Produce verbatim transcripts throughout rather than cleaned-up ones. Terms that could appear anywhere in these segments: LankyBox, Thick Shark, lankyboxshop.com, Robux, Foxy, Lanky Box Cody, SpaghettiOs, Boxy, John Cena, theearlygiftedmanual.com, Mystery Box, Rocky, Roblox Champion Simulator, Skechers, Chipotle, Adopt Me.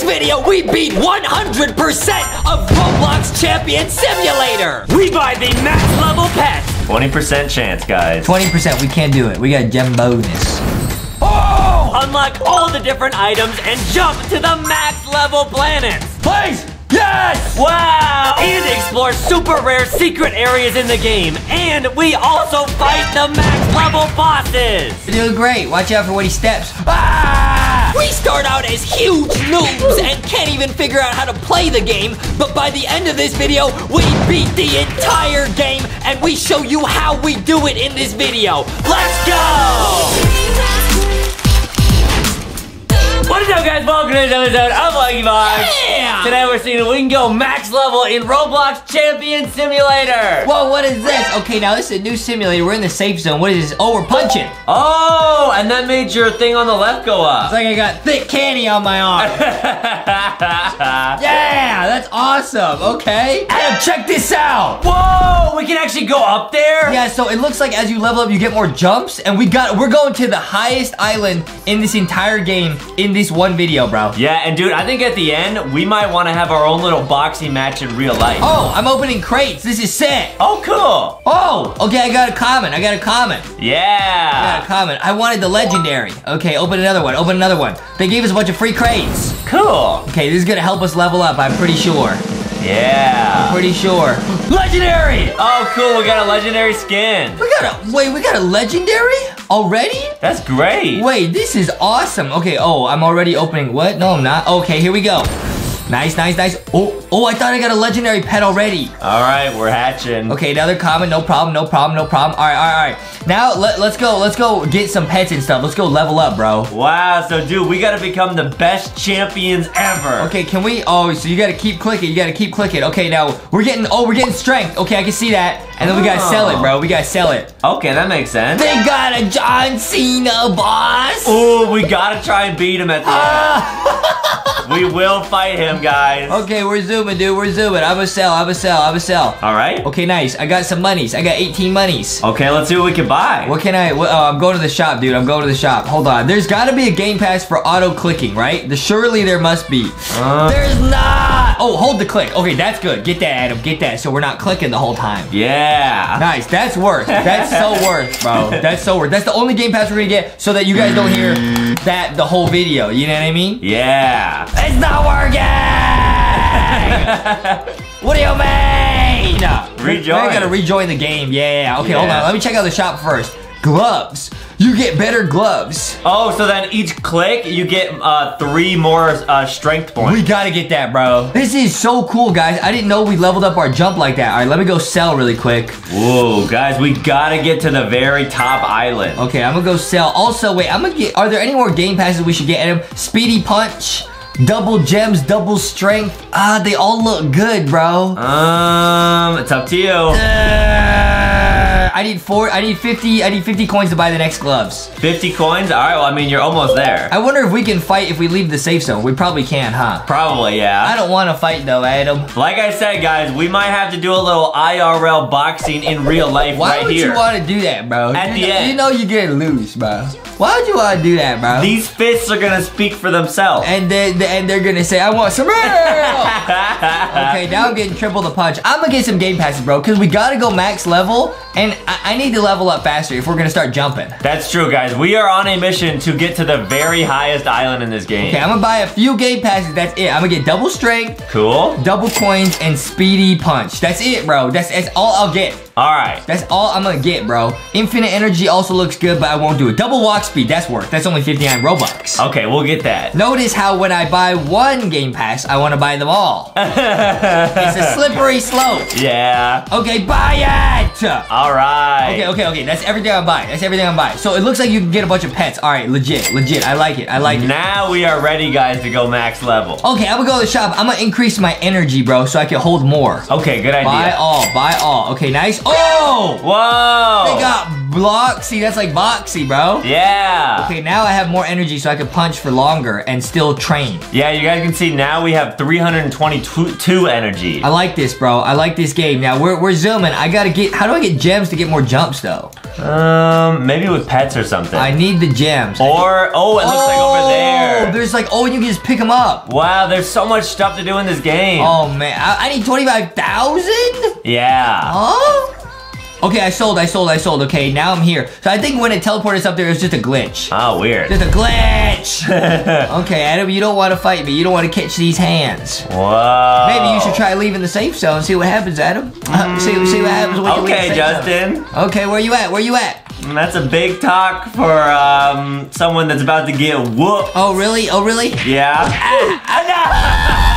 this video, we beat one hundred percent of Roblox Champion Simulator. We buy the max level pet. twenty percent chance, guys. twenty percent, we can't do it. We got a gem bonus. Oh! Unlock all the different items and jump to the max level planets. Please! Yes! Wow! And explore super rare secret areas in the game. And we also fight the max level bosses. You're doing great. Watch out for when he steps. Ah! We start out as huge noobs and can't even figure out how to play the game. But by the end of this video, we beat the entire game. And we show you how we do it in this video. Let's go! What is up, guys? Welcome to another episode of Lanky Box. Yeah! Today we're seeing if we can go max level in Roblox Champion Simulator. Whoa, what is this? Okay, now this is a new simulator. We're in the safe zone. What is this? Oh, we're punching. Oh, and that made your thing on the left go up. It's like I got thick candy on my arm. Yeah, that's awesome. Okay. Adam, check this out. Whoa, we can actually go up there? Yeah, so it looks like as you level up, you get more jumps. And we got, we're going to the highest island in this entire game in this one video, bro. Yeah, and dude, I think at the end, we might want to have our own little boxing match in real life. Oh, I'm opening crates. This is sick. Oh, cool. Oh, okay, I got a comment. I got a comment. Yeah. I got a comment. I wanted the legendary. Okay, open another one. Open another one. They gave us a bunch of free crates. Cool. Okay, this is going to help us level up, I'm pretty sure. Yeah. I'm pretty sure. Legendary! Oh, cool. We got a legendary skin. We got a... Wait, we got a legendary? Already? That's great. Wait, this is awesome. Okay, oh, I'm already opening. What? No, I'm not. Okay, here we go. Nice, nice, nice. Oh, oh, I thought I got a legendary pet already. All right, we're hatching. Okay, another comment. No problem, no problem, no problem. All right, all right, all right. Now, let, let's go. Let's go get some pets and stuff. Let's go level up, bro. Wow, so, dude, we got to become the best champions ever. Okay, can we? Oh, so you got to keep clicking. You got to keep clicking. Okay, now, we're getting, oh, we're getting strength. Okay, I can see that. And then oh. we got to sell it, bro. We got to sell it. Okay, that makes sense. They got a John Cena, boss. Oh, we got to try and beat him at the uh. end. We will fight him, guys. Okay, we're zooming, dude. We're zooming. I'm a sell. I'm a sell. I'm a sell. All right. Okay, nice. I got some monies. I got eighteen monies. Okay, let's see what we can buy. What can I? What, oh, I'm going to the shop, dude. I'm going to the shop. Hold on. There's got to be a game pass for auto clicking, right? The, surely there must be. Uh, There's not. Oh, hold the click. Okay, that's good. Get that, Adam. Get that. So we're not clicking the whole time. Yeah. Nice. That's worth. That's so worth, bro. That's so worth. That's the only game pass we're gonna get, so that you guys don't hear that the whole video. You know what I mean? Yeah. It's not working. What do you mean? Rejoin. I gotta rejoin the game. Yeah. Okay, yeah. Hold on. Let me check out the shop first. Gloves. You get better gloves. Oh, so then each click, you get uh, three more uh, strength points. We gotta get that, bro. This is so cool, guys. I didn't know we leveled up our jump like that. All right, let me go sell really quick. Whoa, guys, we gotta get to the very top island. Okay, I'm gonna go sell. Also, wait, I'm gonna get, are there any more game passes we should get at him? Speedy Punch. Double gems, double strength. Ah, they all look good, bro. Um, it's up to you. Uh, I need four, I need fifty, I need fifty coins to buy the next gloves. fifty coins? All right, well, I mean, you're almost there. I wonder if we can fight if we leave the safe zone. We probably can, huh? Probably, yeah. I don't want to fight, though, Adam. Like I said, guys, we might have to do a little I R L boxing in real life Why right here. Why would you want to do that, bro? At you the know, end. You know you're gonna lose, bro. Why would you want to do that, bro? These fists are gonna speak for themselves. And then, the And they're gonna say, I want some. Okay, now I'm getting triple the punch. I'm gonna get some game passes, bro, because we gotta go max level, and I, I need to level up faster if we're gonna start jumping. That's true, guys. We are on a mission to get to the very highest island in this game. Okay, I'm gonna buy a few game passes. That's it. I'm gonna get double strength, cool, double coins, and speedy punch. That's it, bro. That's, that's all I'll get. All right. That's all I'm gonna get, bro. Infinite energy also looks good, but I won't do it. Double walk speed, that's worth. That's only fifty-nine Robux. Okay, we'll get that. Notice how when I buy one game pass, I wanna buy them all. It's a slippery slope. Yeah. Okay, buy it! All right. Okay, okay, okay, that's everything I'm buying. That's everything I'm buying. So it looks like you can get a bunch of pets. All right, legit, legit, I like it, I like it. Now we are ready, guys, to go max level. Okay, I'm gonna go to the shop. I'm gonna increase my energy, bro, so I can hold more. Okay, good idea. Buy all, buy all. Okay, nice. Oh! Whoa! They got Bloxy, that's like Boxy, bro. Yeah. Okay, now I have more energy so I can punch for longer and still train. Yeah, you guys can see now we have three hundred twenty-two energy. I like this, bro. I like this game. Now, we're, we're zooming. I gotta get, how do I get gems to get more jumps, though? Um, maybe with pets or something. I need the gems. Or, oh, it looks oh, like over there. There's like, oh, you can just pick them up. Wow, there's so much stuff to do in this game. Oh, man. I, I need twenty-five thousand? Yeah. Huh? Okay, I sold, I sold, I sold. Okay, now I'm here. So I think when it teleported up there, it was just a glitch. Oh, weird. Just a glitch! Okay, Adam, you don't want to fight me. You don't want to catch these hands. Whoa. Maybe you should try leaving the safe zone and see what happens, Adam. Mm. see, see what happens when okay, you leave the safe Justin. Zone. Okay, where you at? Where you at? That's a big talk for um, someone that's about to get whooped. Oh, really? Oh, really? Yeah. Ah, ah, no!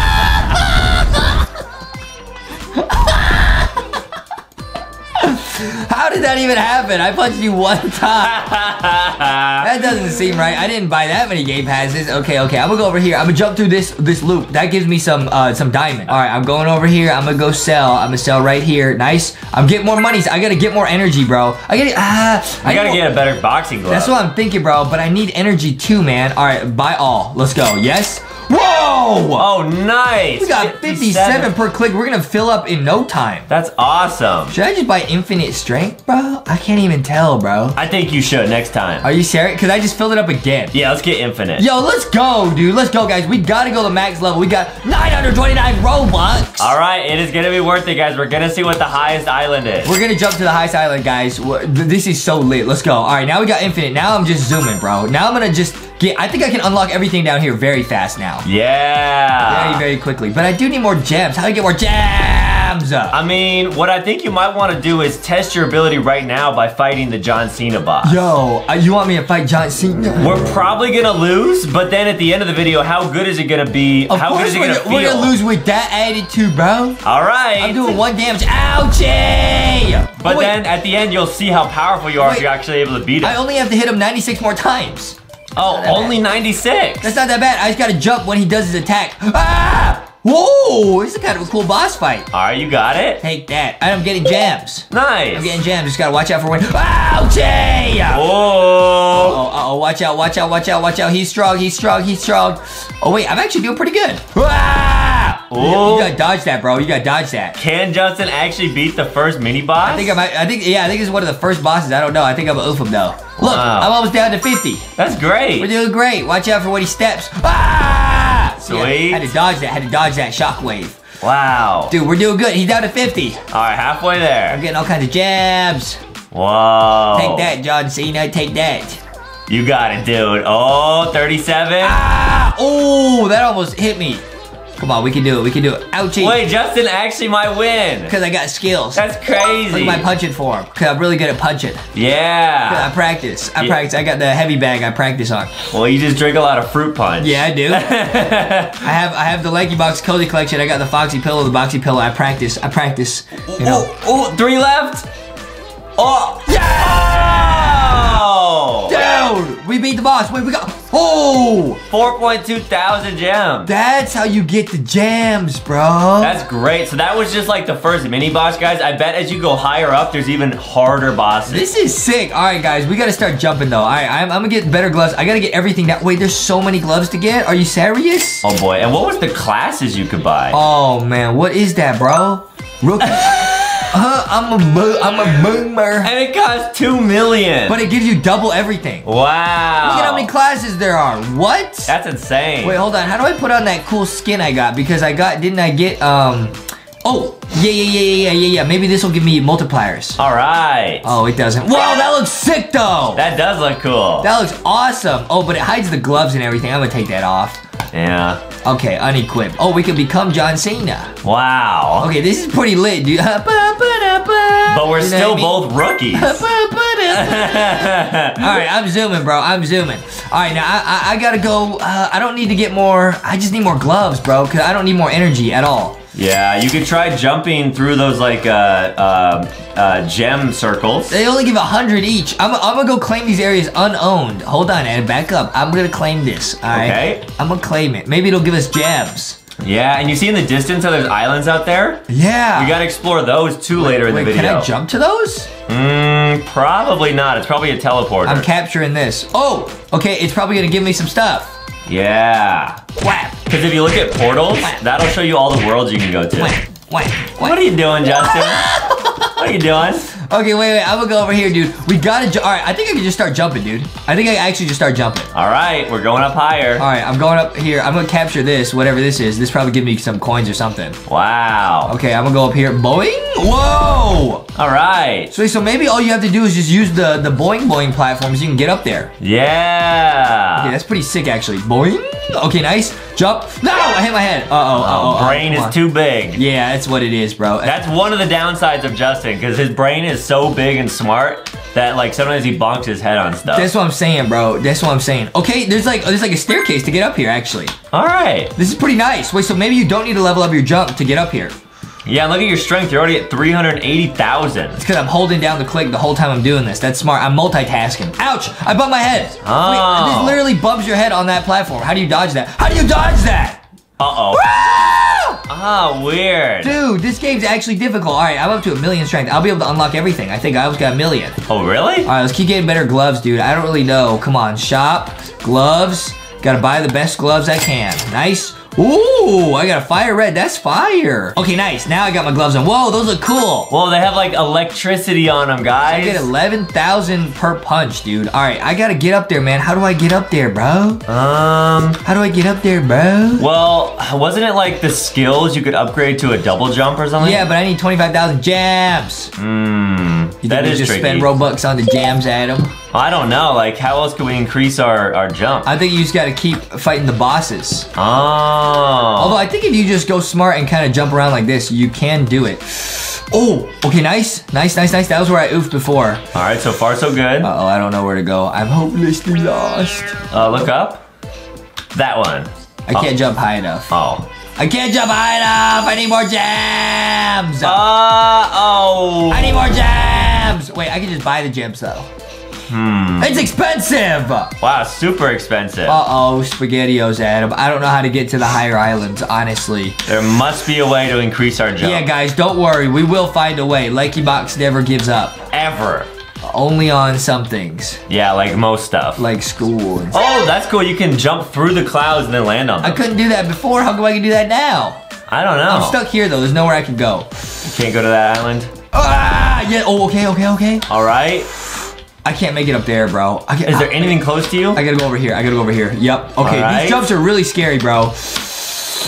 How did that even happen? I punched you one time. That doesn't seem right. I didn't buy that many game passes. Okay, okay. I'm gonna go over here. I'm gonna jump through this this loop. That gives me some uh, some diamond. All right, I'm going over here. I'm gonna go sell. I'm gonna sell right here. Nice. I'm getting more money. I gotta get more energy, bro. I gotta ah. I gotta get a better boxing glove. That's what I'm thinking, bro. But I need energy too, man. All right, buy all. Let's go. Yes. Whoa! Oh, nice. We got fifty-seven per click. We're going to fill up in no time. That's awesome. Should I just buy infinite strength, bro? I can't even tell, bro. I think you should next time. Are you serious? Because I just filled it up again. Yeah, let's get infinite. Yo, let's go, dude. Let's go, guys. We got to go to max level. We got nine hundred twenty-nine Robux. All right. It is going to be worth it, guys. We're going to see what the highest island is. We're going to jump to the highest island, guys. This is so lit. Let's go. All right. Now we got infinite. Now I'm just zooming, bro. Now I'm going to just... Yeah, I think I can unlock everything down here very fast now. Yeah. Very, very quickly. But I do need more gems. How do I get more gems? I mean, what I think you might want to do is test your ability right now by fighting the John Cena boss. Yo, you want me to fight John Cena? We're probably going to lose, but then at the end of the video, how good is it going to be? Of how good is it going to feel? We're going to lose with that attitude, bro. All right. I'm doing one damage. Ouchie! But oh, then at the end, you'll see how powerful you are wait. if you're actually able to beat him. I only have to hit him ninety-six more times. Oh, only ninety-six. That's not that bad. I just gotta jump when he does his attack. Ah! Whoa, this is kind of a cool boss fight. All right, you got it. Take that. I'm getting gems. Nice. I'm getting gems. Just gotta watch out for when. Ouchie! Oh. Uh-oh, uh-oh. Watch out, watch out, watch out, watch out. He's strong, he's strong, he's strong. Oh, wait, I'm actually doing pretty good. Ah! Oh. You gotta dodge that, bro. You gotta dodge that. Can Justin actually beat the first mini boss? I think I might. I think, yeah, I think it's one of the first bosses. I don't know. I think I'm gonna oof him, though. Look, wow. I'm almost down to fifty. That's great. We're doing great. Watch out for when he steps. Ah! Sweet. Yeah, had to dodge that. Had to dodge that shockwave. Wow. Dude, we're doing good. He's down to fifty. All right, halfway there. I'm getting all kinds of jabs. Whoa. Take that, John Cena. Take that. You got it, dude. Oh, thirty-seven. Ah! Oh, that almost hit me. Come on, we can do it. We can do it. Ouchie. Wait, Justin actually might win. Because I got skills. That's crazy. Look at my punching form. Because I'm really good at punching. Yeah. I practice. I yeah. practice. I got the heavy bag I practice on. Well, you just drink a lot of fruit punch. Yeah, I do. I have I have the Lanky Box Cody collection. I got the Foxy pillow, the Boxy pillow. I practice. I practice. You know. Ooh, ooh, three left. Oh. Yeah! Dude, we beat the boss. Wait, we got... Oh! four point two thousand gems. That's how you get the gems, bro. That's great. So that was just like the first mini boss, guys. I bet as you go higher up, there's even harder bosses. This is sick. All right, guys. We got to start jumping, though. All right. I'm, I'm going to get better gloves. I got to get everything that way. There's so many gloves to get. Are you serious? Oh, boy. And what was the classes you could buy? Oh, man. What is that, bro? Rookie. Uh, I'm a mo I'm a boomer. And it costs two million. But it gives you double everything. Wow. Look at how many classes there are. What? That's insane. Wait, hold on. How do I put on that cool skin I got? Because I got, didn't I get, um, oh, yeah, yeah, yeah, yeah, yeah, yeah. Maybe this will give me multipliers. All right. Oh, it doesn't. Wow, that looks sick, though. That does look cool. That looks awesome. Oh, but it hides the gloves and everything. I'm going to take that off. Yeah. Okay, unequipped. Oh, we can become John Cena. Wow. Okay, this is pretty lit, dude. But we're you know still I mean? both rookies. All right, I'm zooming, bro. I'm zooming. All right, now I, I, I gotta go. Uh, I don't need to get more. I just need more gloves, bro, because I don't need more energy at all. Yeah, you could try jumping through those, like, uh, uh, uh, gem circles. They only give one hundred each. I'm, I'm gonna go claim these areas unowned. Hold on, Ed, back up. I'm gonna claim this, all right? Okay. I'm gonna claim it. Maybe it'll give us gems. Yeah, and you see in the distance how there's islands out there? Yeah. We gotta explore those too wait, later in wait, the video. Can I jump to those? Mmm, probably not. It's probably a teleporter. I'm capturing this. Oh, okay, it's probably gonna give me some stuff. Yeah. Whap. Because if you look at portals, Whap. that'll show you all the worlds you can go to. Whap. Whap. Whap. What are you doing, Justin? What are you doing? Okay, wait, wait, I'm gonna go over here, dude. We gotta, all right, I think I can just start jumping, dude. I think I actually just start jumping. All right, we're going up higher. All right, I'm going up here. I'm gonna capture this, whatever this is. This probably give me some coins or something. Wow. Okay, I'm gonna go up here. Boing, whoa. All right. So, so maybe all you have to do is just use the, the boing boing platforms. You can get up there. Yeah. Okay, that's pretty sick, actually. Boing. Okay, nice. Jump. No, I hit my head. Uh-oh, uh-oh. Oh, brain is too big. Yeah, that's what it is, bro. That's one of the downsides of Justin, because his brain is so big and smart that like sometimes he bonks his head on stuff. That's what I'm saying, bro. That's what I'm saying. Okay, there's like there's like a staircase to get up here, actually. All right. This is pretty nice. Wait, so maybe you don't need to level up your jump to get up here. Yeah, look at your strength. You're already at three hundred eighty thousand. It's because I'm holding down the click the whole time I'm doing this. That's smart. I'm multitasking. Ouch! I bumped my head. Oh. Wait, this literally bumps your head on that platform. How do you dodge that? How do you dodge that? Uh-oh. Ah, oh, weird. Dude, this game's actually difficult. All right, I'm up to a million strength. I'll be able to unlock everything. I think I almost got a million. Oh, really? All right, let's keep getting better gloves, dude. I don't really know. Come on, shop, gloves. Gotta buy the best gloves I can. Nice. Ooh, I got a fire red. That's fire. Okay, nice. Now I got my gloves on. Whoa, those look cool. Whoa, they have like electricity on them, guys. So I get eleven thousand per punch, dude. All right, I gotta get up there, man. How do I get up there, bro? Um, How do I get up there, bro? Well, wasn't it like the skills you could upgrade to a double jump or something? Yeah, but I need twenty-five thousand jams. Hmm, that is tricky. You just spend Robux on the jams, Adam? I don't know. Like, how else can we increase our, our jump? I think you just gotta keep fighting the bosses. Oh. Although, I think if you just go smart and kind of jump around like this, you can do it. Oh, okay, nice. Nice, nice, nice. That was where I oofed before. All right, so far, so good. Uh-oh, I don't know where to go. I'm hopelessly lost. Uh, look up. That one. I can't oh. jump high enough. Oh. I can't jump high enough. I need more jams. Uh-oh. I need more jams. Wait, I can just buy the jams, though. Hmm. It's expensive! Wow, super expensive. Uh-oh, SpaghettiOs, Adam. I don't know how to get to the higher islands, honestly. There must be a way to increase our jump. Yeah, guys, don't worry. We will find a way. LankyBox never gives up. Ever. Only on some things. Yeah, like most stuff. Like school. Oh, that's cool. You can jump through the clouds and then land on them. I couldn't do that before. How come I can do that now? I don't know. I'm stuck here, though. There's nowhere I can go. You can't go to that island? Ah! Yeah. Oh, okay, okay, okay. All right. I can't make it up there, bro. I Is there anything close to you? I gotta go over here. I gotta go over here. Yep. Okay, right. These jumps are really scary, bro.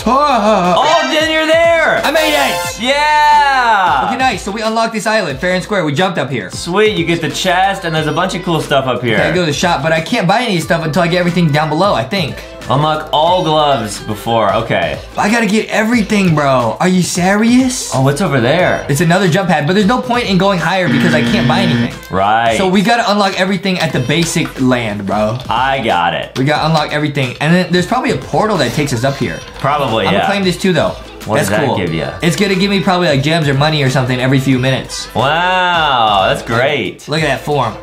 Oh, oh, then you're there! I made it! Yeah! Okay, nice. So we unlocked this island, fair and square. We jumped up here. Sweet, you get the chest, and there's a bunch of cool stuff up here. Okay, I go to the shop, but I can't buy any stuff until I get everything down below, I think. Unlock all gloves before, okay. I gotta get everything, bro. Are you serious? Oh, what's over there? It's another jump pad, but there's no point in going higher because I can't buy anything. Right. So we gotta unlock everything at the basic land, bro. I got it. We gotta unlock everything. And then there's probably a portal that takes us up here. Probably, I'm yeah. I'm gonna claim this too, though. What that's does that cool. give you? It's gonna give me probably like gems or money or something every few minutes. Wow, that's great. Look at that form.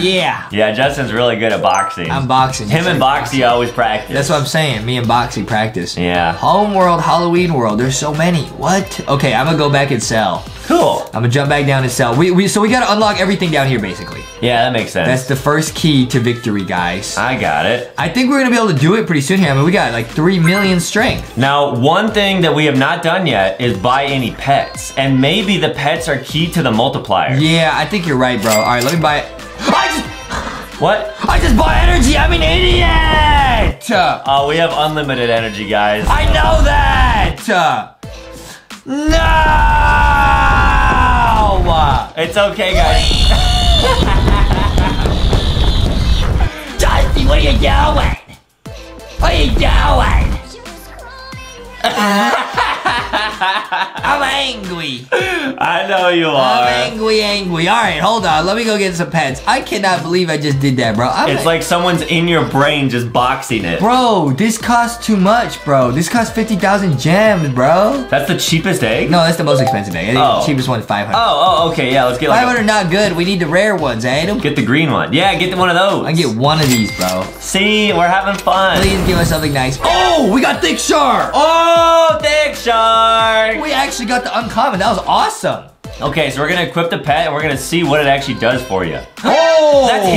Yeah. Yeah, Justin's really good at boxing. I'm boxing. Him and Boxy always practice. That's what I'm saying. Me and Boxy practice. Yeah. Home world, Halloween world. There's so many. What? Okay, I'm gonna go back and sell. Cool. I'm gonna jump back down and sell. We, we so we gotta unlock everything down here basically. Yeah, that makes sense. That's the first key to victory, guys. I got it. I think we're gonna be able to do it pretty soon here. I mean, we got like three million strength. Now, one thing that we have not done yet is buy any pets, and maybe the pets are key to the multiplier. Yeah, I think you're right, bro. All right, let me buy it. I just, what? I just bought energy. I'm an idiot. Oh, we have unlimited energy, guys. I know that. No. It's okay, guys. Dusty, what are you doing? What are you doing? I'm angry. I know you are. I'm angry, angry. All right, hold on. Let me go get some pens. I cannot believe I just did that, bro. I'm it's like someone's in your brain just boxing it. Bro, this costs too much, bro. This costs fifty thousand gems, bro. That's the cheapest egg? No, that's the most expensive egg. I think oh. the cheapest one is five hundred. Oh, oh, okay. Yeah, let's get like five hundred. Not good. We need the rare ones, eh? Get the green one. Yeah, get one of those. I get one of these, bro. See, we're having fun. Please give us something nice. Oh, we got Thick Shark. Oh, Thick Shark. We actually got the uncommon. That was awesome. Okay, so we're gonna equip the pet and we're gonna see what it actually does for you. Oh! That's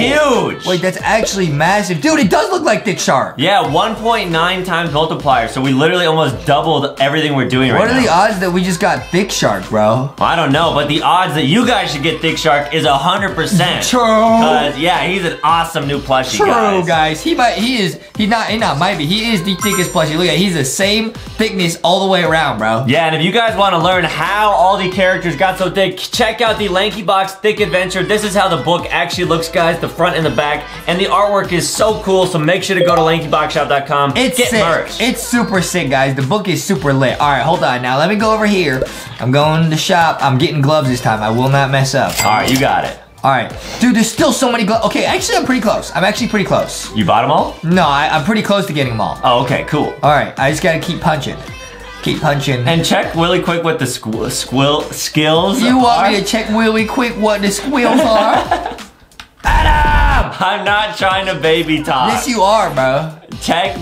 huge! Wait, that's actually massive. Dude, it does look like Thick Shark. Yeah, one point nine times multiplier, so we literally almost doubled everything we're doing right now. What are the odds that we just got Thick Shark, bro? I don't know, but the odds that you guys should get Thick Shark is one hundred percent. True. Because, yeah, he's an awesome new plushie, True, guys. True, guys. He might, he is, he not, he not might be, he is the thickest plushie. Look at it, he's the same thickness all the way around, bro. Yeah, and if you guys wanna learn how all the characters got so thick, check out the Lanky Box Thick Adventure. This is how the book actually looks, guys, the front and the back, and the artwork is so cool, so make sure to go to lanky box shop dot com. It's Get sick. Merch. It's super sick, guys. The book is super lit. All right, hold on. Now, let me go over here. I'm going to the shop. I'm getting gloves this time. I will not mess up. All right, you got it. All right. Dude, there's still so many gloves. Okay, actually, I'm pretty close. I'm actually pretty close. You bought them all? No, I, I'm pretty close to getting them all. Oh, okay, cool. All right, I just got to keep punching. Keep punching. And check really quick what the squ squill skills you are. You want me to check really quick what the squills are? Adam! I'm not trying to baby talk. Yes, you are, bro. Check.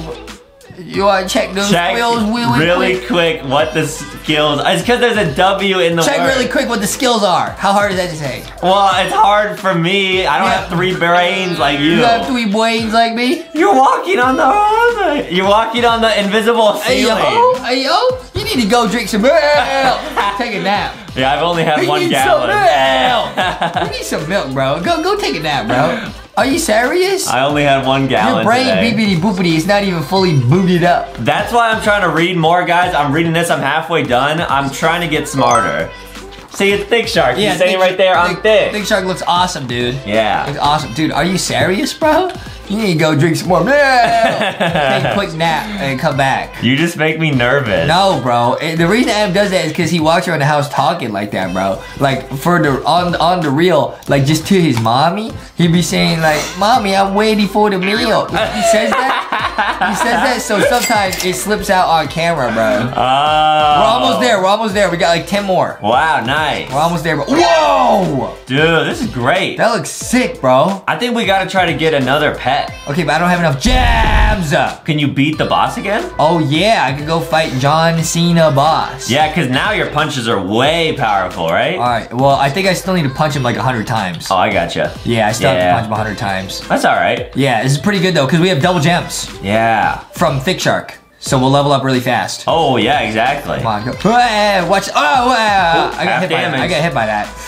You want to check those check squills really, really quick? quick what the skills are. It's because there's a W in the check word. Check really quick what the skills are. How hard is that to say? Well, it's hard for me. I don't yeah. have three brains like you. You don't have three brains like me? You're walking on the You're walking on the invisible ceiling. Hey, yo. Hey, yo. You need to go drink some milk. Take a nap. Yeah, I've only had you one gallon. You need some milk. You need some milk, bro. Go, go take a nap, bro. Are you serious? I only had one gallon. Your brain beepity boopity is not even fully booted up. That's why I'm trying to read more, guys. I'm reading this. I'm halfway done. I'm trying to get smarter. See, it's Thick Shark. Yeah, He's saying right there, thick, I'm thick. Thick Shark looks awesome, dude. Yeah. Looks awesome. Dude, are you serious, bro? You need to go drink some more milk. Take a quick nap and come back. You just make me nervous. No, bro. The reason Adam does that is because he walks around the house talking like that, bro. Like, for the on, on the real, like, just to his mommy, he'd be saying, like, Mommy, I'm waiting for the meal. Like, he says that. He says that, so sometimes it slips out on camera, bro. Oh. We're almost there. We're almost there. We got, like, ten more. Wow, nice. We're almost there, bro. Whoa! Dude, this is great. That looks sick, bro. I think we got to try to get another pet. Okay, but I don't have enough jabs. Can you beat the boss again? Oh, yeah. I could go fight John Cena boss. Yeah, because now your punches are way powerful, right? All right. Well, I think I still need to punch him like one hundred times. Oh, I gotcha. Yeah, I still yeah. have to punch him one hundred times. That's all right. Yeah, this is pretty good, though, because we have double gems. Yeah. From Thick Shark. So we'll level up really fast. Oh, yeah, exactly. Come on. Go. Watch. Oh, wow. Ooh, I got hit by that. I got hit by that.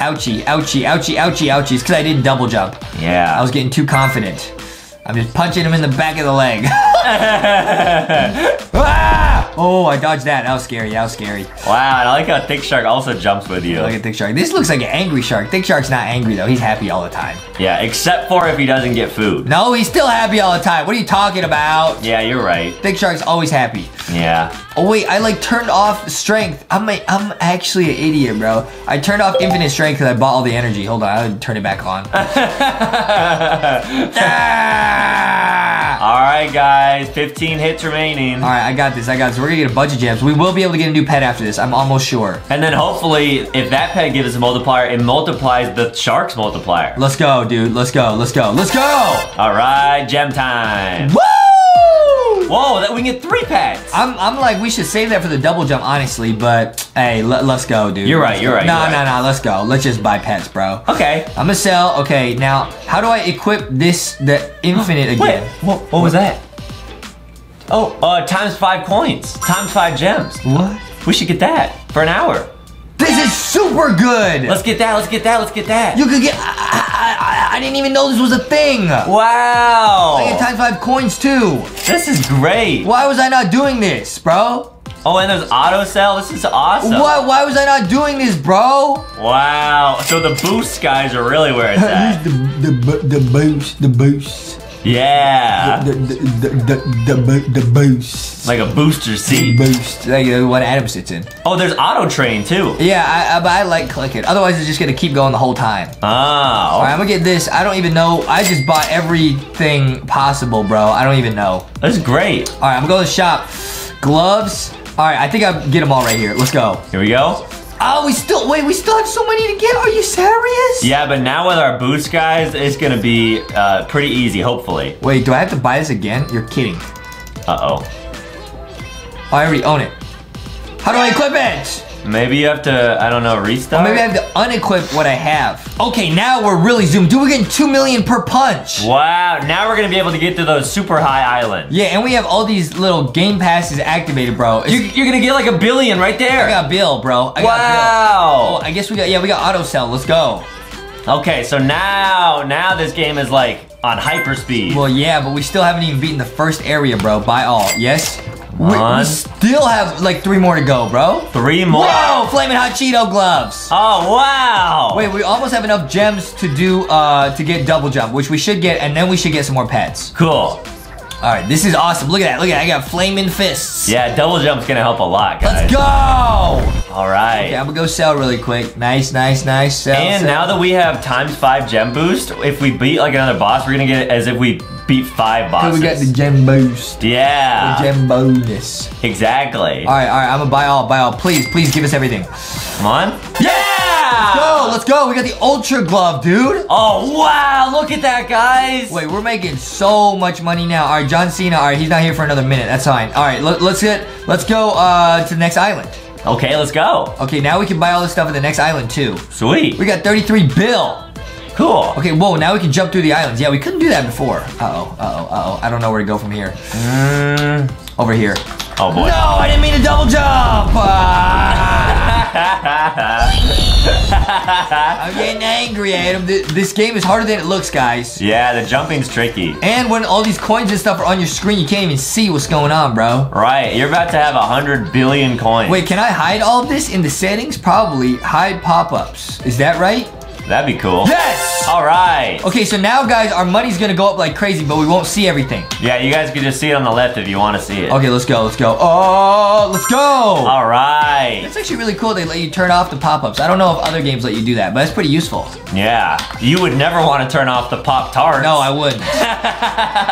Ouchie, ouchie, ouchie, ouchie, ouchie. It's because I didn't double jump. Yeah. I was getting too confident. I'm just punching him in the back of the leg. Ah! Oh, I dodged that. That was scary. That was scary. Wow, and I like how Thick Shark also jumps with you. Look at Thick Shark. This looks like an angry shark. Thick Shark's not angry, though. He's happy all the time. Yeah, except for if he doesn't get food. No, he's still happy all the time. What are you talking about? Yeah, you're right. Thick Shark's always happy. Yeah. Oh, wait. I, like, turned off strength. I'm a, I'm actually an idiot, bro. I turned off infinite strength because I bought all the energy. Hold on. I would turn it back on. Ah! All right, guys. fifteen hits remaining. All right. I got this. I got this. We're going to get a bunch of gems. We will be able to get a new pet after this. I'm almost sure. And then hopefully, if that pet gives us a multiplier, it multiplies the shark's multiplier. Let's go, dude. Let's go. Let's go. Let's go. All right. Gem time. Woo! Whoa, that we can get three pets. I'm, I'm like, we should save that for the double jump, honestly, but hey, let, let's go, dude. You're right, you're right. No, no, no, let's go. Let's just buy pets, bro. Okay. I'm gonna sell. Okay, now, how do I equip this, the infinite again? Wait, what, what was that? Oh, uh, times five coins, times five gems. What? We should get that for an hour. This is super good. Let's get that, let's get that, let's get that. You could get, I, I, I didn't even know this was a thing. Wow. I get times five coins too. This is great. Why was I not doing this, bro? Oh, and there's auto sell. This is awesome. What? Why was I not doing this, bro? Wow. So the boost guys are really where it's at. the, the, the boost, the boost. Yeah. The the the the, the, the boost. Like a booster seat. The boost. Like the one Adam sits in. Oh, there's auto train too. Yeah, I, I but I like clicking. Otherwise, it's just gonna keep going the whole time. Oh. All right, I'm gonna get this. I don't even know. I just bought everything possible, bro. I don't even know. That's great. All right, I'm gonna go to the shop. Gloves. All right, I think I get them all right here. Let's go. Here we go. Oh, we still, wait, we still have so many to get? Are you serious? Yeah, but now with our boots, guys, it's gonna be uh, pretty easy, hopefully. Wait, do I have to buy this again? You're kidding. Uh-oh. Oh, I already own it. How do I equip it? Maybe you have to, I don't know, restart? Or maybe I have to unequip what I have. Okay, now we're really zoomed. Dude, we're getting two million per punch. Wow, now we're gonna be able to get to those super high islands. Yeah, and we have all these little game passes activated, bro. It's, you're, you're gonna get like a billion right there. I got a bill, bro. I got wow. Bill. Oh, I guess we got, yeah, we got auto sell. Let's go. Okay, so now, now this game is like on hyper speed. Well, yeah, but we still haven't even beaten the first area, bro. Buy all, yes? We, we still have like three more to go, bro. Three more? Whoa, flaming hot Cheeto gloves. Oh, wow. Wait, we almost have enough gems to do, uh, to get double jump, which we should get, and then we should get some more pets. Cool. All right, this is awesome. Look at that, look at that. I got flaming fists. Yeah, double jump's gonna help a lot, guys. Let's go. All right. Okay, I'm gonna go sell really quick. Nice, nice, nice, sell, And sell. Now that we have times five gem boost, if we beat like another boss, we're gonna get it as if we beat five bosses. We got the gem boost. Yeah. The gem bonus. Exactly. All right, all right. I'm gonna buy all, buy all. Please, please give us everything. Come on. Yeah! Let's go, let's go. We got the Ultra Glove, dude. Oh, wow. Look at that, guys. Wait, we're making so much money now. All right, John Cena. All right, he's not here for another minute. That's fine. All right, let, let's get, let's go uh, to the next island. Okay, let's go. Okay, now we can buy all this stuff in the next island, too. Sweet. We got thirty-three bill. Cool. Okay, whoa, now we can jump through the islands. Yeah, we couldn't do that before. Uh-oh, uh-oh, uh-oh. I don't know where to go from here. Mm. Over here. Oh, boy. No, I didn't mean to double jump! Uh, I'm getting angry, Adam. This game is harder than it looks, guys. Yeah, the jumping's tricky. And when all these coins and stuff are on your screen, you can't even see what's going on, bro. Right, you're about to have one hundred billion coins. Wait, can I hide all of this in the settings? Probably. Hide pop-ups. Is that right? That'd be cool. Yes! All right. Okay, so now, guys, our money's gonna go up like crazy, but we won't see everything. Yeah, you guys can just see it on the left if you wanna see it. Okay, let's go, let's go. Oh, let's go! All right. That's actually really cool they let you turn off the pop-ups. I don't know if other games let you do that, but that's pretty useful. Yeah, you would never wanna turn off the Pop-Tarts. No, I wouldn't.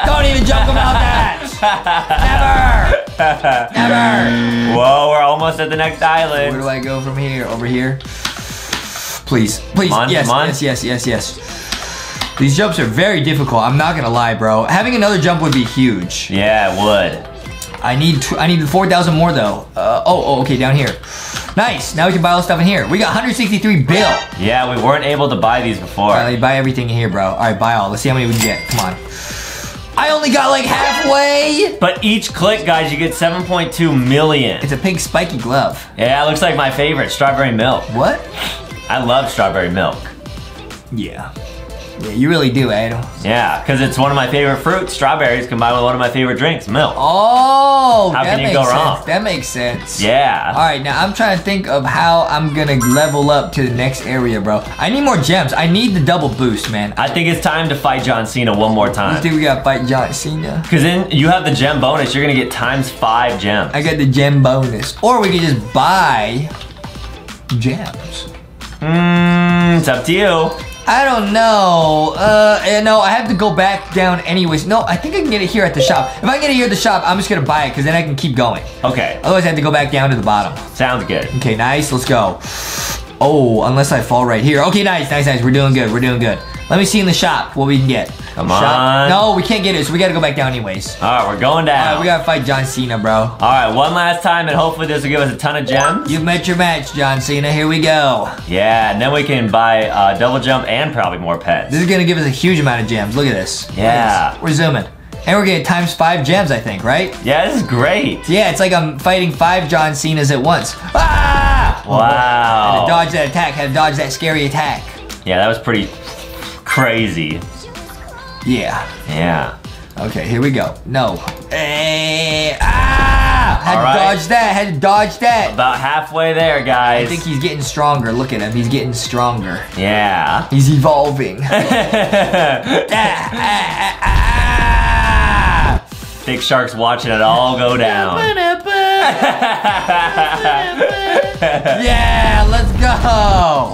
Don't even joke about that! Never! Never! Whoa, we're almost at the next island. Where do I go from here? Over here? Please, please, come on, yes, come on. yes, yes, yes, yes. These jumps are very difficult. I'm not gonna lie, bro. Having another jump would be huge. Yeah, it would. I need, I need four thousand more though. Uh, oh, oh, okay, down here. Nice. Now we can buy all the stuff in here. We got one hundred sixty-three bill. Yeah, we weren't able to buy these before. Finally, buy everything in here, bro. All right, buy all. Let's see how many we can get. Come on. I only got like halfway. But each click, guys, you get seven point two million. It's a pink spiky glove. Yeah, it looks like my favorite, strawberry milk. What? I love strawberry milk. Yeah. Yeah, you really do, Adam. Yeah, because it's one of my favorite fruits, strawberries, combined with one of my favorite drinks, milk. Oh, how can you go wrong? That makes sense. Yeah. All right, now I'm trying to think of how I'm going to level up to the next area, bro. I need more gems. I need the double boost, man. I think it's time to fight John Cena one more time. You think we got to fight John Cena? Because then you have the gem bonus. You're going to get times five gems. I got the gem bonus. Or we could just buy gems. Mmm, it's up to you. I don't know. Uh, no, I have to go back down anyways. No, I think I can get it here at the shop. If I can get it here at the shop, I'm just gonna buy it because then I can keep going. Okay. Otherwise, I have to go back down to the bottom. Sounds good. Okay, nice, let's go. Oh, unless I fall right here. Okay, nice, nice, nice. We're doing good, we're doing good. Let me see in the shop what we can get. Come shop. on. No, we can't get it, so we gotta go back down anyways. All right, we're going down. All right, we gotta fight John Cena, bro. All right, one last time, and hopefully this will give us a ton of gems. You've met your match, John Cena. Here we go. Yeah, and then we can buy uh, double jump and probably more pets. This is gonna give us a huge amount of gems. Look at this. Yeah. At this. We're zooming. And we're getting times five gems, I think, right? Yeah, this is great. Yeah, it's like I'm fighting five John Cenas at once. Ah! Wow. Had to dodge that attack, had to dodge that scary attack. Yeah, that was pretty crazy. Yeah. Yeah. Okay, here we go. No. Hey, ah! Had All to right. dodge that, had to dodge that. About halfway there, guys. I think he's getting stronger. Look at him, he's getting stronger. Yeah. He's evolving. ah, ah, ah, ah. Thick Shark's watching it all go down. Yeah, let's go.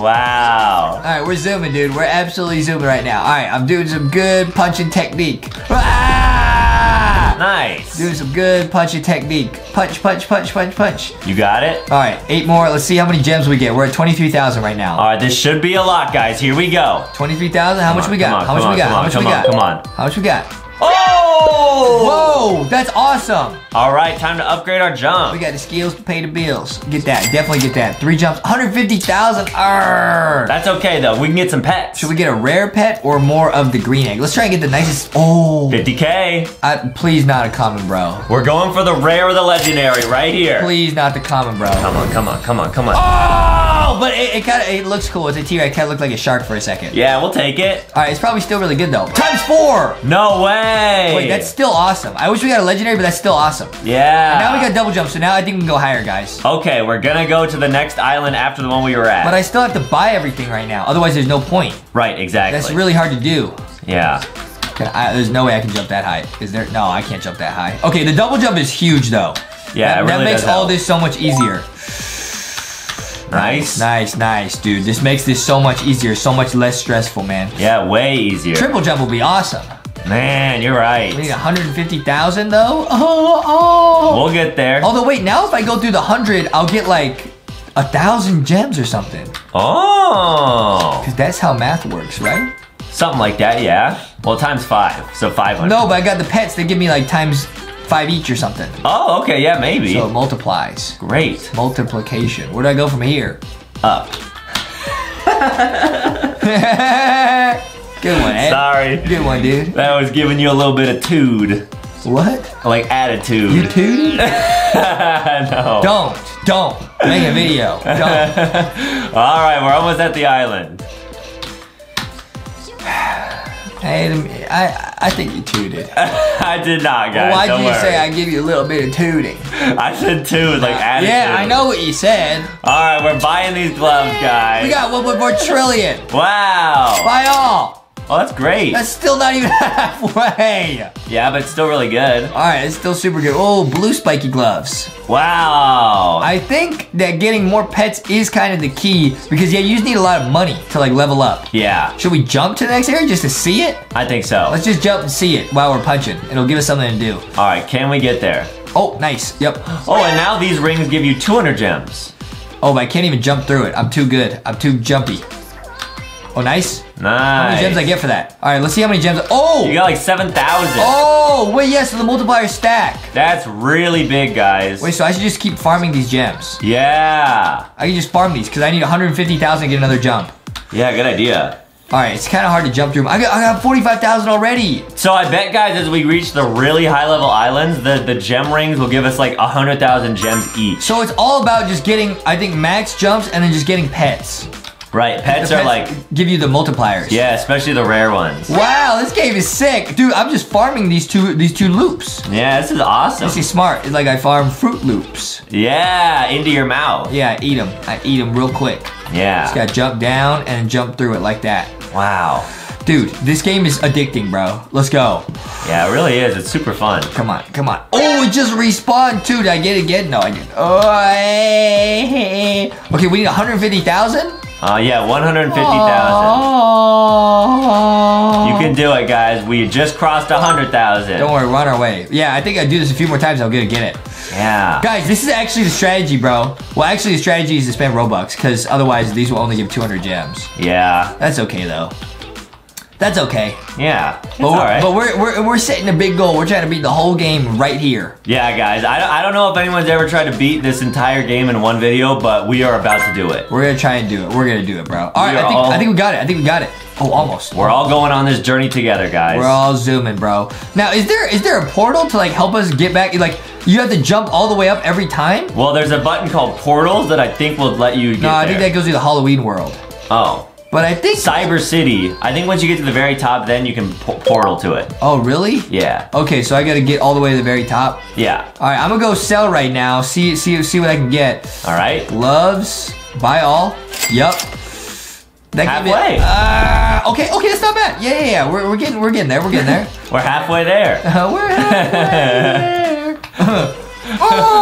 Wow. All right, we're zooming, dude. We're absolutely zooming right now. All right, I'm doing some good punching technique. Ah! Nice. Doing some good punching technique. Punch, punch, punch, punch, punch. You got it? All right, eight more. Let's see how many gems we get. We're at twenty-three thousand right now. All right, this should be a lot, guys. Here we go. twenty-three thousand. How much we got? How much we got? How much we got? Come on. How much we got? Oh! Whoa, that's awesome. All right, time to upgrade our jump. We got the skills to pay the bills. Get that, definitely get that. Three jumps, one hundred fifty thousand. That's okay though, we can get some pets. Should we get a rare pet or more of the green egg? Let's try and get the nicest, oh. fifty K. I, please not a common, bro. We're going for the rare or the legendary right here. Please not the common, bro. Come on, come on, come on, come on. Oh, but it, it kind of, it looks cool. It's a T-Rex, kind of looked like a shark for a second. Yeah, we'll take it. All right, it's probably still really good though. Times four. No way. Wait, that's still awesome. I wish we got a legendary, but that's still awesome. Yeah. And now we got double jump, so now I think we can go higher, guys. Okay, we're gonna go to the next island after the one we were at. But I still have to buy everything right now. Otherwise, there's no point. Right, exactly. That's really hard to do. Yeah. I, there's no way I can jump that high. Is there? No, I can't jump that high. Okay, the double jump is huge, though. Yeah, that, it really that makes does all help. This so much easier. Nice. Nice, nice, dude. This makes this so much easier, so much less stressful, man. Yeah, way easier. Triple jump will be awesome. Man, you're right. We need one hundred fifty thousand though. Oh, oh. We'll get there. Although wait, now if I go through the hundred, I'll get like a thousand gems or something. Oh. Because that's how math works, right? Something like that, yeah. Well, times five, so five hundred. No, but I got the pets. They give me like times five each or something. Oh, okay, yeah, maybe. So it multiplies. Great. Multiplication. Where do I go from here? Up. Good one, Ed. Sorry. Good one, dude. That was giving you a little bit of tood. What? Like attitude. You tooded? No. Don't. Don't. Make a video. Don't. All right, we're almost at the island. Hey, I, I think you tooted. I did not, guys. Well, why did you worry. Say I give you a little bit of tooting? I said toot, like attitude. Yeah, I know what you said. All right, we're buying these gloves, guys. We got one point four trillion. Wow. Buy all. Oh, that's great. That's still not even halfway. Yeah, but it's still really good. All right, it's still super good. Oh, blue spiky gloves. Wow. I think that getting more pets is kind of the key because yeah, you just need a lot of money to like level up. Yeah. Should we jump to the next area just to see it? I think so. Let's just jump and see it while we're punching. It'll give us something to do. All right, can we get there? Oh, nice, yep. Oh, and now these rings give you two hundred gems. Oh, but I can't even jump through it. I'm too good, I'm too jumpy. Oh, nice. Nice. How many gems I get for that? All right, let's see how many gems. Oh! You got like seven thousand. Oh, wait, yes, yeah, so the multiplier stack. That's really big, guys. Wait, so I should just keep farming these gems. Yeah. I can just farm these because I need one hundred fifty thousand to get another jump. Yeah, good idea. All right, it's kind of hard to jump through. I got, I got forty-five thousand already. So I bet, guys, as we reach the really high level islands, the, the gem rings will give us like one hundred thousand gems each. So it's all about just getting, I think, max jumps and then just getting pets. Right, pets, pets are like... give you the multipliers. Yeah, especially the rare ones. Wow, this game is sick. Dude, I'm just farming these two these two loops. Yeah, this is awesome. This is smart. It's like I farm Fruit Loops. Yeah, into your mouth. Yeah, I eat them. I eat them real quick. Yeah. Just gotta jump down and jump through it like that. Wow. Dude, this game is addicting, bro. Let's go. Yeah, it really is. It's super fun. Come on, come on. Oh, it just respawned too. Did I get it again? No, I didn't. Oh, hey, hey. Okay, we need one hundred fifty thousand? Uh, yeah, one hundred fifty thousand. You can do it, guys. We just crossed one hundred thousand. Don't worry, we're on our way. Yeah, I think I do this a few more times, I'll get it, get it. Yeah. Guys, this is actually the strategy, bro. Well, actually, the strategy is to spend Robux, because otherwise, these will only give two hundred gems. Yeah. That's okay, though. That's okay. Yeah, it's all right. But we're, we're, we're setting a big goal. We're trying to beat the whole game right here. Yeah, guys, I don't, I don't know if anyone's ever tried to beat this entire game in one video, but we are about to do it. We're gonna try and do it. We're gonna do it, bro. All right, I think, all... I think we got it. I think we got it. Oh, almost. We're all going on this journey together, guys. We're all zooming, bro. Now, is there is there a portal to like help us get back? Like, you have to jump all the way up every time? Well, there's a button called Portals that I think will let you get No, I there. think that goes through the Halloween world. Oh. But I think Cyber City. I think once you get to the very top, then you can po portal to it. Oh, really? Yeah. Okay, so I gotta get all the way to the very top. Yeah. All right, I'm gonna go sell right now. See, see, see what I can get. All right. Gloves. Buy all. Yup. That halfway. Uh, okay, okay, it's not bad. Yeah, yeah, yeah. We're, we're getting, we're getting there. We're getting there. We're halfway there. Uh, we're halfway there. Oh!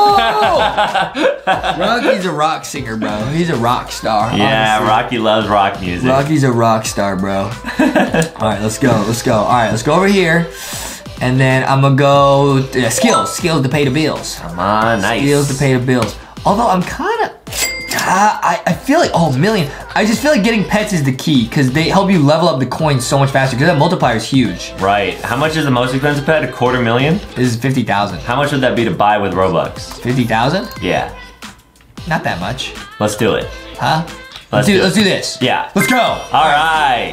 Rocky's a rock singer, bro. He's a rock star. Yeah, honestly. Rocky loves rock music. Rocky's a rock star, bro. All right, let's go. Let's go. All right, let's go over here. And then I'm gonna go uh, skills, skills to pay the bills. Come on, nice. Skills to pay the bills. Although I'm kind of, uh, I, I feel like, oh, million. I just feel like getting pets is the key because they help you level up the coins so much faster because that multiplier is huge. Right. How much is the most expensive pet? A quarter million? This is fifty thousand. How much would that be to buy with Robux? fifty thousand? Yeah. Not that much. Let's do it. Huh? Let's, let's, do, do, it. Let's do this. Yeah. Let's go. All, All right.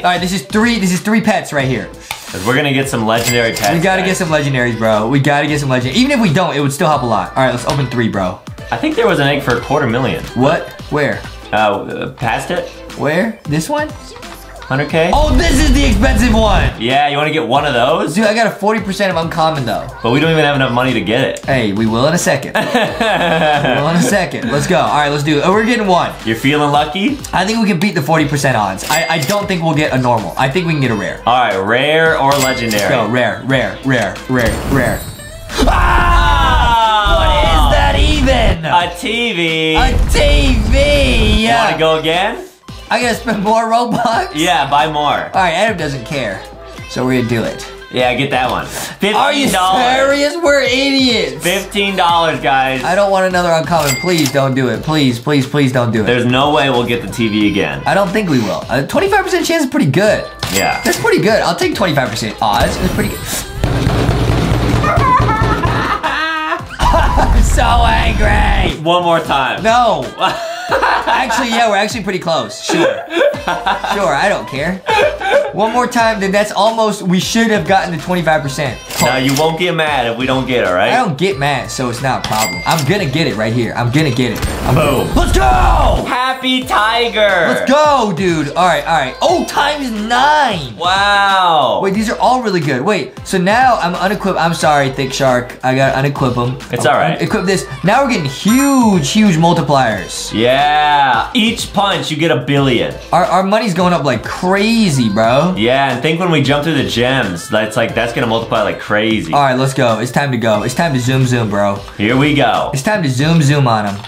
right. All right, this is three, this is three pets right here. Cause we're gonna get some legendary pets. We gotta guys. get some legendaries, bro. We gotta get some legendaries. Even if we don't, it would still help a lot. All right, let's open three, bro. I think there was an egg for a quarter million. What? Where? Uh, past it. Where? This one? one hundred K? Oh, this is the expensive one. Yeah, you wanna get one of those? Dude, I got a forty percent of uncommon though. But we don't even have enough money to get it. Hey, we will in a second. We will in a second. Let's go. All right, let's do it. Oh, we're getting one. You're feeling lucky? I think we can beat the forty percent odds. I, I don't think we'll get a normal. I think we can get a rare. All right, rare or legendary? Let's go, rare, rare, rare, rare, rare. Ah! What is that even? A T V. A T V. You wanna go again? I gotta spend more Robux? Yeah, buy more. All right, Adam doesn't care, so we're gonna do it. Yeah, get that one. fifteen dollars. Are you serious? We're idiots. fifteen dollars, guys. I don't want another uncommon. Please don't do it. Please, please, please don't do it. There's no way we'll get the T V again. I don't think we will. A twenty-five percent chance is pretty good. Yeah. That's pretty good. I'll take twenty-five percent odds. It's pretty good. I'm so angry. One more time. No. Actually, yeah, we're actually pretty close. Sure. Sure, I don't care. One more time, then that's almost, we should have gotten the twenty-five percent. Now, you won't get mad if we don't get it, right? I don't get mad, so it's not a problem. I'm gonna get it right here. I'm gonna get it. I'm Boom. Gonna, let's go! Happy Tiger! Let's go, dude. All right, all right. Oh, times nine. Wow. Wait, these are all really good. Wait, so now I'm unequipped. I'm sorry, Thick Shark. I gotta unequip them. It's all right. Equip this. Now we're getting huge, huge multipliers. Yeah. Yeah, each punch you get a billion. Our, our money's going up like crazy, bro. Yeah, and think when we jump through the gems, that's like that's gonna multiply like crazy. All right, let's go. It's time to go. It's time to zoom zoom, bro. Here we go. It's time to zoom zoom on him.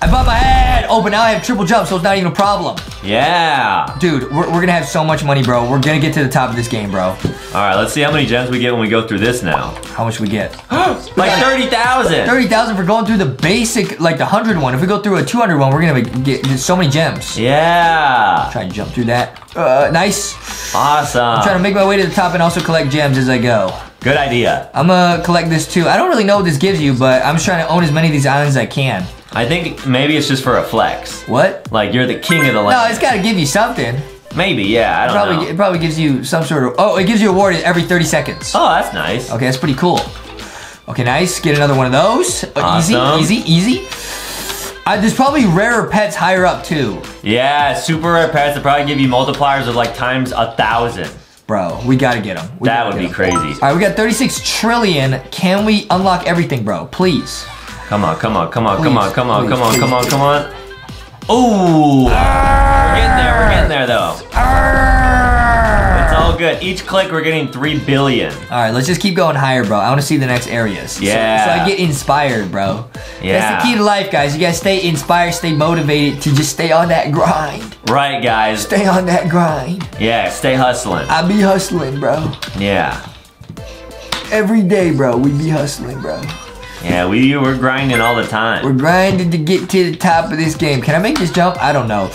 I bumped my head. Oh, but now I have triple jump, so it's not even a problem. Yeah. Dude, we're, we're gonna have so much money, bro. We're gonna get to the top of this game, bro. All right, let's see how many gems we get when we go through this now. How much we get? Like thirty thousand. thirty thousand for going through the basic, like the one hundred one. If we go through a two hundred one, we're gonna get, get so many gems. Yeah. Try to jump through that. Uh, nice. Awesome. I'm trying to make my way to the top and also collect gems as I go. Good idea. I'm gonna collect this too. I don't really know what this gives you, but I'm just trying to own as many of these islands as I can. I think maybe it's just for a flex. What? Like you're the king of the land. No, it's gotta give you something. Maybe, yeah, I don't probably, know. It probably gives you some sort of, oh, it gives you a reward every thirty seconds. Oh, that's nice. Okay, that's pretty cool. Okay, nice, get another one of those. Awesome. Easy, easy, easy. Uh, there's probably rarer pets higher up too. Yeah, super rare pets that probably give you multipliers of like times a thousand. Bro, we gotta get them. We that would be them. crazy. All right, we got thirty-six trillion. Can we unlock everything, bro, please? Come on, come on, come on, please, come on, come on, please, come on, please. come on, come on. Ooh! Arr! We're getting there, we're getting there though. Arr! It's all good. Each click we're getting three billion. Alright, let's just keep going higher, bro. I wanna see the next areas. Yeah. So, so I get inspired, bro. Yeah. That's the key to life, guys. You guys stay inspired, stay motivated to just stay on that grind. Right, guys. Stay on that grind. Yeah, stay hustling. I be hustling, bro. Yeah. Every day, bro, we be hustling, bro. Yeah, we, we're grinding all the time. We're grinding to get to the top of this game. Can I make this jump? I don't know.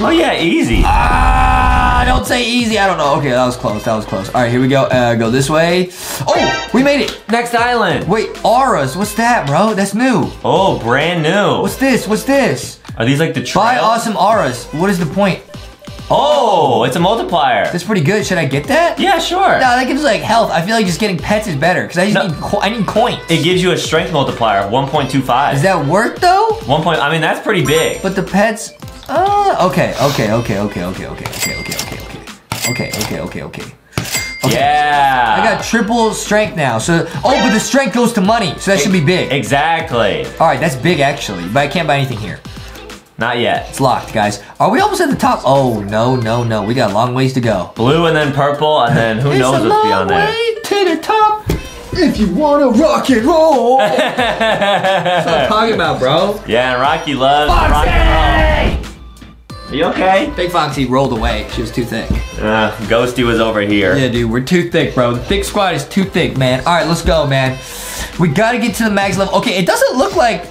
Oh, yeah, easy. Ah, don't say easy. I don't know. Okay, that was close. That was close. All right, here we go. Uh, go this way. Oh, we made it. Next island. Wait, auras. What's that, bro? That's new. Oh, brand new. What's this? What's this? Are these like the trails? Buy awesome auras. What is the point? Oh, it's a multiplier. That's pretty good. Should I get that? Yeah, sure. No, that gives like health. I feel like just getting pets is better because I just no. need co I need coins. It gives you a strength multiplier of one point two five. Does that work though? One point. I mean, that's pretty big. But the pets. Uh, okay, okay, okay, okay, okay, okay, okay, okay, okay, okay, okay, okay, okay. Okay. Yeah. I got triple strength now. So, oh, but the strength goes to money, so that should be big. Exactly. All right, that's big actually, but I can't buy anything here. Not yet. It's locked, guys. Are we almost at the top? Oh, no, no, no. We got a long ways to go. Blue and then purple, and then who knows what's beyond there. It's a long way to the top if you want to rock and roll. That's what I'm talking about, bro. Yeah, and Rocky loves Foxy! Rock and roll. Are you okay? Big Foxy rolled away. She was too thick. Uh, Ghosty was over here. Yeah, dude, we're too thick, bro. The thick squad is too thick, man. All right, let's go, man. We got to get to the max level. Okay, it doesn't look like...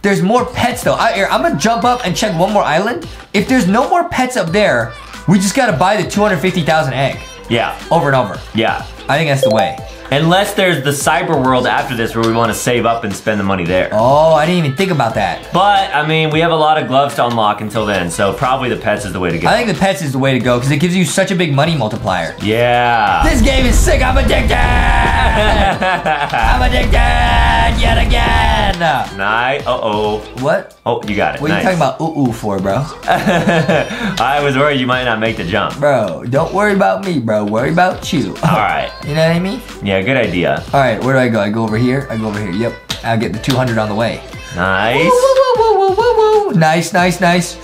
There's more pets though. I, I'm gonna jump up and check one more island. If there's no more pets up there, we just gotta buy the two hundred fifty thousand egg. Yeah. Over and over. Yeah. I think that's the way. Unless there's the cyber world after this where we wanna save up and spend the money there. Oh, I didn't even think about that. But, I mean, we have a lot of gloves to unlock until then, so probably the pets is the way to go. I think the pets is the way to go because it gives you such a big money multiplier. Yeah. This game is sick, I'm addicted! I'm addicted yet again! Nice, uh-oh. What? Oh, you got it, What nice. Are you talking about ooh-ooh for, bro? I was worried you might not make the jump. Bro, don't worry about me, bro. Worry about you. All right. You know what I mean? Yeah. Yeah, good idea. All right, where do I go? I go over here. I go over here. Yep. I'll get the two hundred on the way. Nice. Woo, woo, woo, woo, woo, woo. Nice, nice, nice.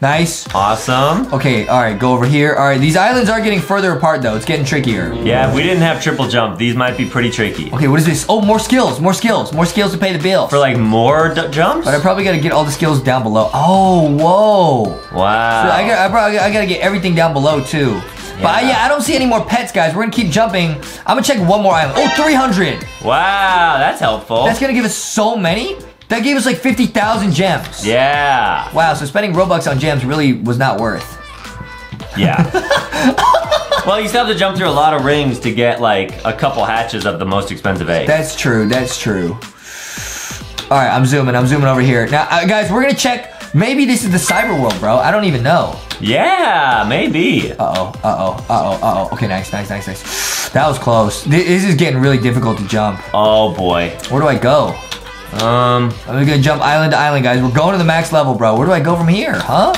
Nice. Awesome. Okay, all right, go over here. All right, these islands are getting further apart, though. It's getting trickier. Yeah, if we didn't have triple jump, these might be pretty tricky. Okay, what is this? Oh, more skills, more skills, more skills to pay the bill. For, like, more d jumps? But I probably got to get all the skills down below. Oh, whoa. Wow. So I got, I probably, I got to get everything down below, too. Yeah. But I, yeah, I don't see any more pets, guys. We're gonna keep jumping. I'm gonna check one more island. Oh, three hundred. Wow, that's helpful. That's gonna give us so many. That gave us like fifty thousand gems. Yeah. Wow, so spending Robux on gems really was not worth. Yeah. Well, you still have to jump through a lot of rings to get like a couple hatches of the most expensive egg. That's true, that's true. All right, I'm zooming, I'm zooming over here. Now, uh, guys, we're gonna check. Maybe this is the cyber world, bro. I don't even know. Yeah, maybe. Uh-oh, uh-oh, uh-oh, uh-oh. Okay, nice, nice, nice, nice. That was close. This is getting really difficult to jump. Oh, boy. Where do I go? Um, I'm gonna jump island to island, guys. We're going to the max level, bro. Where do I go from here, huh?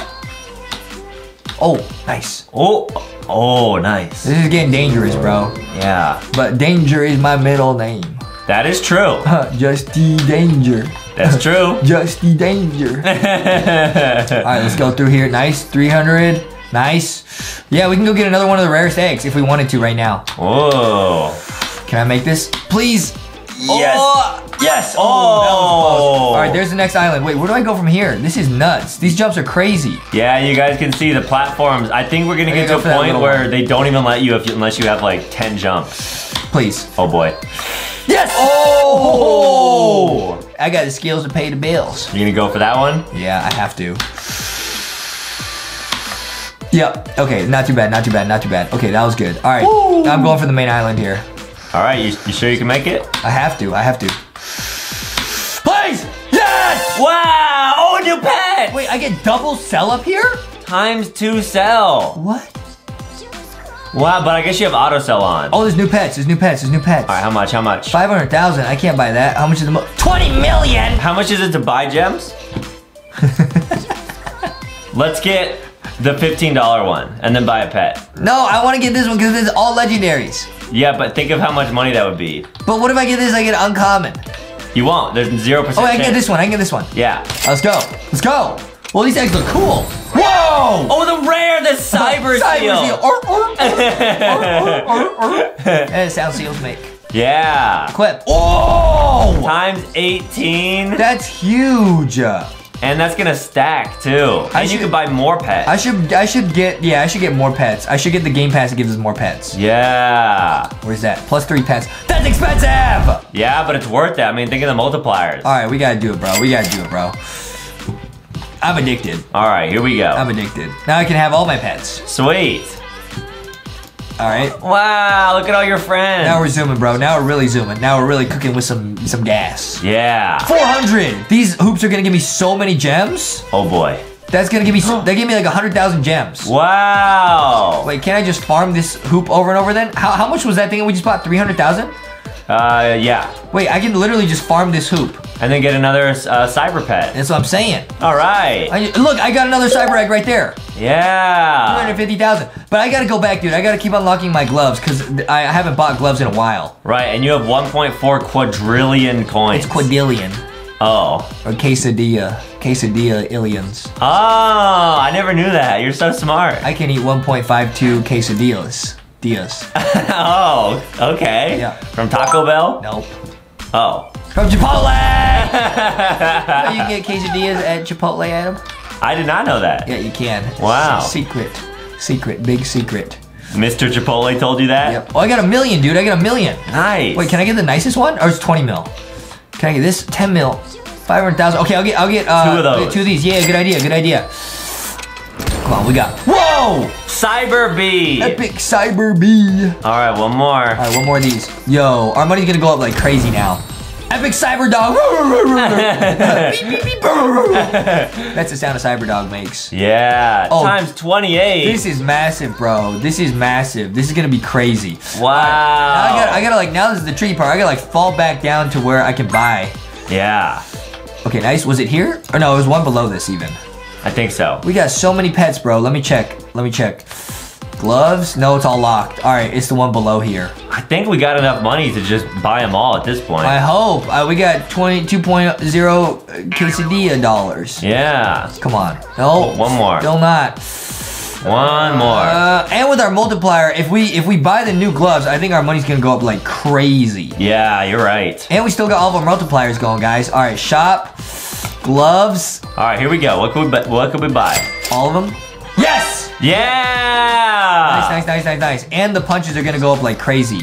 Oh, nice. Oh, oh, nice. This is getting dangerous, bro. Yeah. But danger is my middle name. That is true. Justy Danger. That's true. Justy Danger. All right, let's go through here. Nice, three hundred. Nice. Yeah, we can go get another one of the rarest eggs if we wanted to right now. Oh. Can I make this? Please. Yes. Oh. Yes. Oh. Oh. All right, there's the next island. Wait, where do I go from here? This is nuts. These jumps are crazy. Yeah, you guys can see the platforms. I think we're going to get to a point where they don't even let you if you, unless you have like ten jumps. Please. Oh, boy. Yes! Oh! I got the skills to pay the bills. You gonna go for that one? Yeah, I have to. Yep. Okay, not too bad, not too bad, not too bad. Okay, that was good. All right, ooh. I'm going for the main island here. All right, you, you sure you can make it? I have to, I have to. Please! Yes! Wow! Oh, new pet! Wait, I get double sell up here? Times two sell. What? Wow, but I guess you have auto sell on. Oh, there's new pets, there's new pets, there's new pets. All right, how much, how much? five hundred thousand, I can't buy that. How much is the mo- twenty million! How much is it to buy gems? Let's get the fifteen dollar one and then buy a pet. No, I wanna get this one because it's all legendaries. Yeah, but think of how much money that would be. But what if I get this, I get uncommon? You won't, there's zero percent chance. Oh, I can get this one, I can get this one. Yeah. Let's go, let's go. Well, these eggs look cool. Whoa! Oh, the rare, the cyber, cyber seal. seal. Arr, arr, arr, arr, arr, arr. That's how seals make. Yeah. Equip. Oh! Times eighteen. That's huge. And that's gonna stack too. And I should, you can buy more pets. I should, I should get, yeah, I should get more pets. I should get the game pass that gives us more pets. Yeah. Where's that? Plus three pets. That's expensive. Yeah, but it's worth it. I mean, think of the multipliers. All right, we gotta do it, bro. We gotta do it, bro. I'm addicted. All right, here we go. I'm addicted. Now I can have all my pets. Sweet. All right. Wow, look at all your friends. Now we're zooming, bro. Now we're really zooming. Now we're really cooking with some some gas. Yeah. four hundred. These hoops are gonna give me so many gems. Oh boy. That's gonna give me, that gave me like one hundred thousand gems. Wow. Wait, can I just farm this hoop over and over then? How, how much was that thing we just bought, three hundred thousand? Uh, yeah. Wait, I can literally just farm this hoop. And then get another uh, cyber pet. That's what I'm saying. All right. I, look, I got another cyber egg right there. Yeah. two hundred fifty thousand. But I gotta go back, dude. I gotta keep unlocking my gloves because I haven't bought gloves in a while. Right, and you have one point four quadrillion coins. It's quadrillion. Oh. Or quesadilla. Quesadilla aliens. Oh, I never knew that. You're so smart. I can eat one point five two quesadillas. Dias. Oh, okay. Yeah. From Taco Bell? Nope. Oh. From Chipotle! No, you can get quesadillas at Chipotle, Adam? I did not know that. Yeah, you can. Wow. It's a secret. Secret. Big secret. Mister Chipotle told you that? Yep. Oh, I got a million, dude. I got a million. Nice. Wait, can I get the nicest one? Or it's twenty mil? Can I get this? ten mil. five hundred thousand. Okay, I'll get, I'll get, uh, two of those. I'll get two of these. Yeah, good idea, good idea. Come on, we got. Whoa! Cyber bee! Epic cyber bee! Alright, one more. Alright, one more of these. Yo, our money's gonna go up like crazy now. Epic cyber dog! Beep, beep, beep. That's the sound a cyber dog makes. Yeah. Oh, times twenty-eight. This is massive, bro. This is massive. This is gonna be crazy. Wow. Right, now I gotta I gotta like now this is the tree part. I gotta like fall back down to where I can buy. Yeah. Okay, nice. Was it here? Or no, it was one below this even. I think so. We got so many pets, bro. Let me check. Let me check. Gloves? No, it's all locked. All right, it's the one below here. I think we got enough money to just buy them all at this point. I hope. Uh, we got twenty-two point zero quesadilla dollars. Yeah. Come on. No. Oh, one more. Still not. One more. Uh, and with our multiplier, if we if we buy the new gloves, I think our money's gonna go up like crazy. Yeah, you're right. And we still got all of our multipliers going, guys. All right, shop. Gloves. All right, here we go. What could we, what could we buy? All of them? Yes! Yeah! Nice, nice, nice, nice, nice. And the punches are gonna go up like crazy.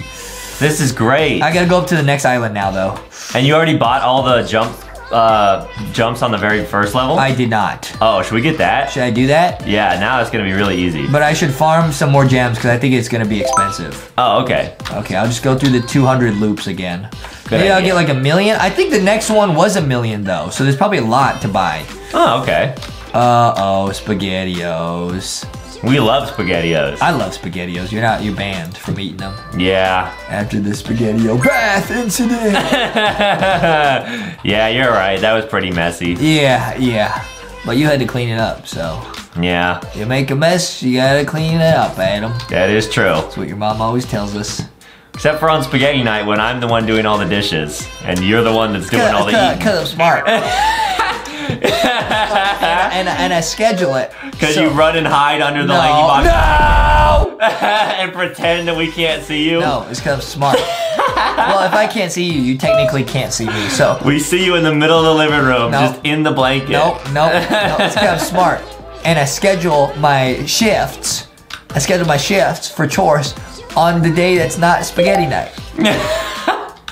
This is great. I gotta go up to the next island now, though. And you already bought all the jump, uh, jumps on the very first level? I did not. Oh, should we get that? Should I do that? Yeah, now it's gonna be really easy. But I should farm some more gems because I think it's gonna be expensive. Oh, okay. Okay, I'll just go through the two hundred loops again. Good Maybe idea. I'll get like a million. I think the next one was a million though, so there's probably a lot to buy. Oh, okay. Uh-oh, SpaghettiOs. We love SpaghettiOs. I love SpaghettiOs. You're not, you're banned from eating them. Yeah. After the SpaghettiO bath incident. Yeah, you're right. That was pretty messy. Yeah, yeah. But you had to clean it up, so. Yeah. You make a mess, you gotta clean it up, Adam. That is true. That's what your mom always tells us. Except for on spaghetti night when I'm the one doing all the dishes and you're the one that's doing all the eating. Because I'm smart. and, and, and I schedule it. Because so. You run and hide under the no, Lanky Box. No! And pretend that we can't see you? No, it's because I'm smart. Well, if I can't see you, you technically can't see me, so. We see you in the middle of the living room, nope. Just in the blanket. Nope, nope, no, it's because I'm smart. And I schedule my shifts. I schedule my shifts for chores on the day that's not spaghetti night.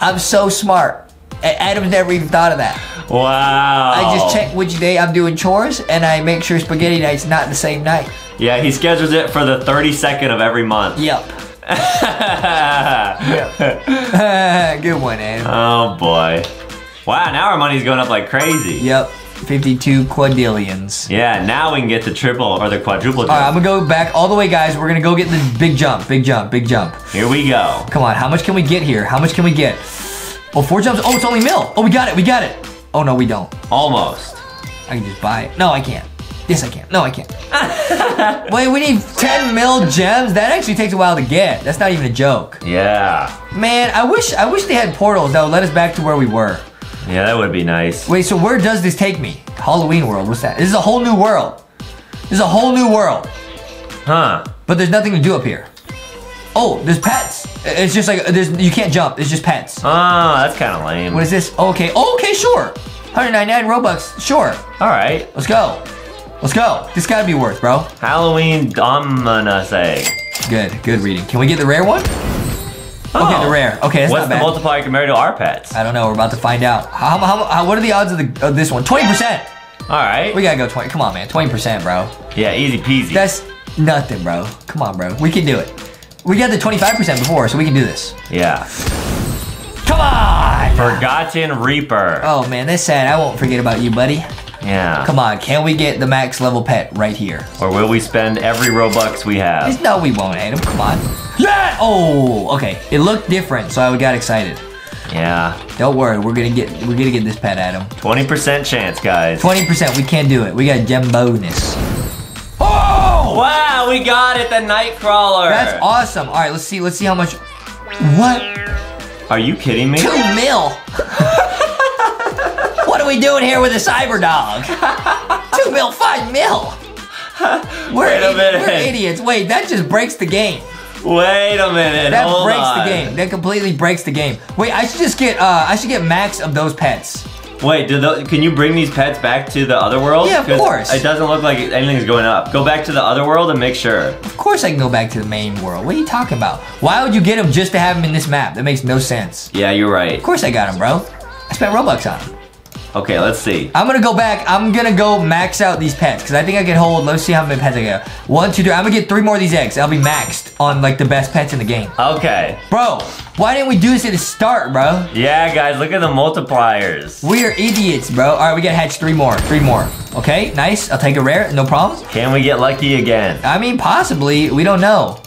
I'm so smart. Adam's never even thought of that. Wow. I just check which day I'm doing chores and I make sure spaghetti night's not the same night. Yeah, he schedules it for the thirty-second of every month. Yep. Yep. Good one, Adam. Oh boy. Wow, now our money's going up like crazy. Yep. fifty-two quadrillions. Yeah, now we can get the triple or the quadruple jump. All right, I'm gonna go back all the way, guys. We're gonna go get the big jump, big jump, big jump. Here we go. Come on, how much can we get here? How much can we get? Oh, four jumps. Oh, it's only mil. Oh, we got it, we got it. Oh, no, we don't. Almost. I can just buy it. No, I can't. Yes, I can. No, I can't. Wait, we need ten mil gems? That actually takes a while to get. That's not even a joke. Yeah. Man, I wish, I wish they had portals that would let us back to where we were. Yeah, that would be nice. Wait, so where does this take me? Halloween world, what's that? This is a whole new world. This is a whole new world. Huh. But there's nothing to do up here. Oh, there's pets. It's just like, there's you can't jump, it's just pets. Oh, that's kind of lame. What is this? Oh, okay, oh, okay, sure. one hundred ninety-nine Robux, sure. All right. Let's go. Let's go. This gotta be worth, bro. Halloween, I'm gonna say. Good, good reading. Can we get the rare one? Oh. Okay, the rare. Okay, that's What's not bad. What's the multiplier compared to our pets? I don't know. We're about to find out. How, how, how, what are the odds of, the, of this one? twenty percent. All right. We got to go twenty. Come on, man. twenty percent, bro. Yeah, easy peasy. That's nothing, bro. Come on, bro. We can do it. We got the twenty-five percent before, so we can do this. Yeah. Come on. Forgotten Reaper. Oh, man. That's sad. I won't forget about you, buddy. Yeah. Come on, can we get the max level pet right here? Or will we spend every Robux we have? No, we won't, Adam. Come on. Yeah! Oh, okay. It looked different, so I got excited. Yeah. Don't worry, we're gonna get we're gonna get this pet, Adam. twenty percent chance, guys. twenty percent, we can do it. We got gem bonus. Oh! Wow, we got it, the Nightcrawler. That's awesome. All right, let's see, let's see how much. What? Are you kidding me? Two mil. are we doing here with a cyber dog? Two mil, five mil. We're, Wait a minute. We're idiots. Wait, that just breaks the game. Wait a minute. That Hold breaks on. the game. That completely breaks the game. Wait, I should just get. Uh, I should get max of those pets. Wait, do the, can you bring these pets back to the other world? Yeah, of course. It doesn't look like anything's going up. Go back to the other world and make sure. Of course I can go back to the main world. What are you talking about? Why would you get them just to have them in this map? That makes no sense. Yeah, you're right. Of course I got them, bro. I spent Robux on them. Okay, let's see. I'm gonna go back. I'm gonna go max out these pets because I think I can hold. Let's see how many pets I got. One, two, three. I'm gonna get three more of these eggs. I'll be maxed on like the best pets in the game. Okay. Bro, why didn't we do this at the start, bro? Yeah, guys, look at the multipliers. We are idiots, bro. All right, we gotta hatch three more. Three more. Okay, nice. I'll take a rare. No problem. Can we get lucky again? I mean, possibly. We don't know.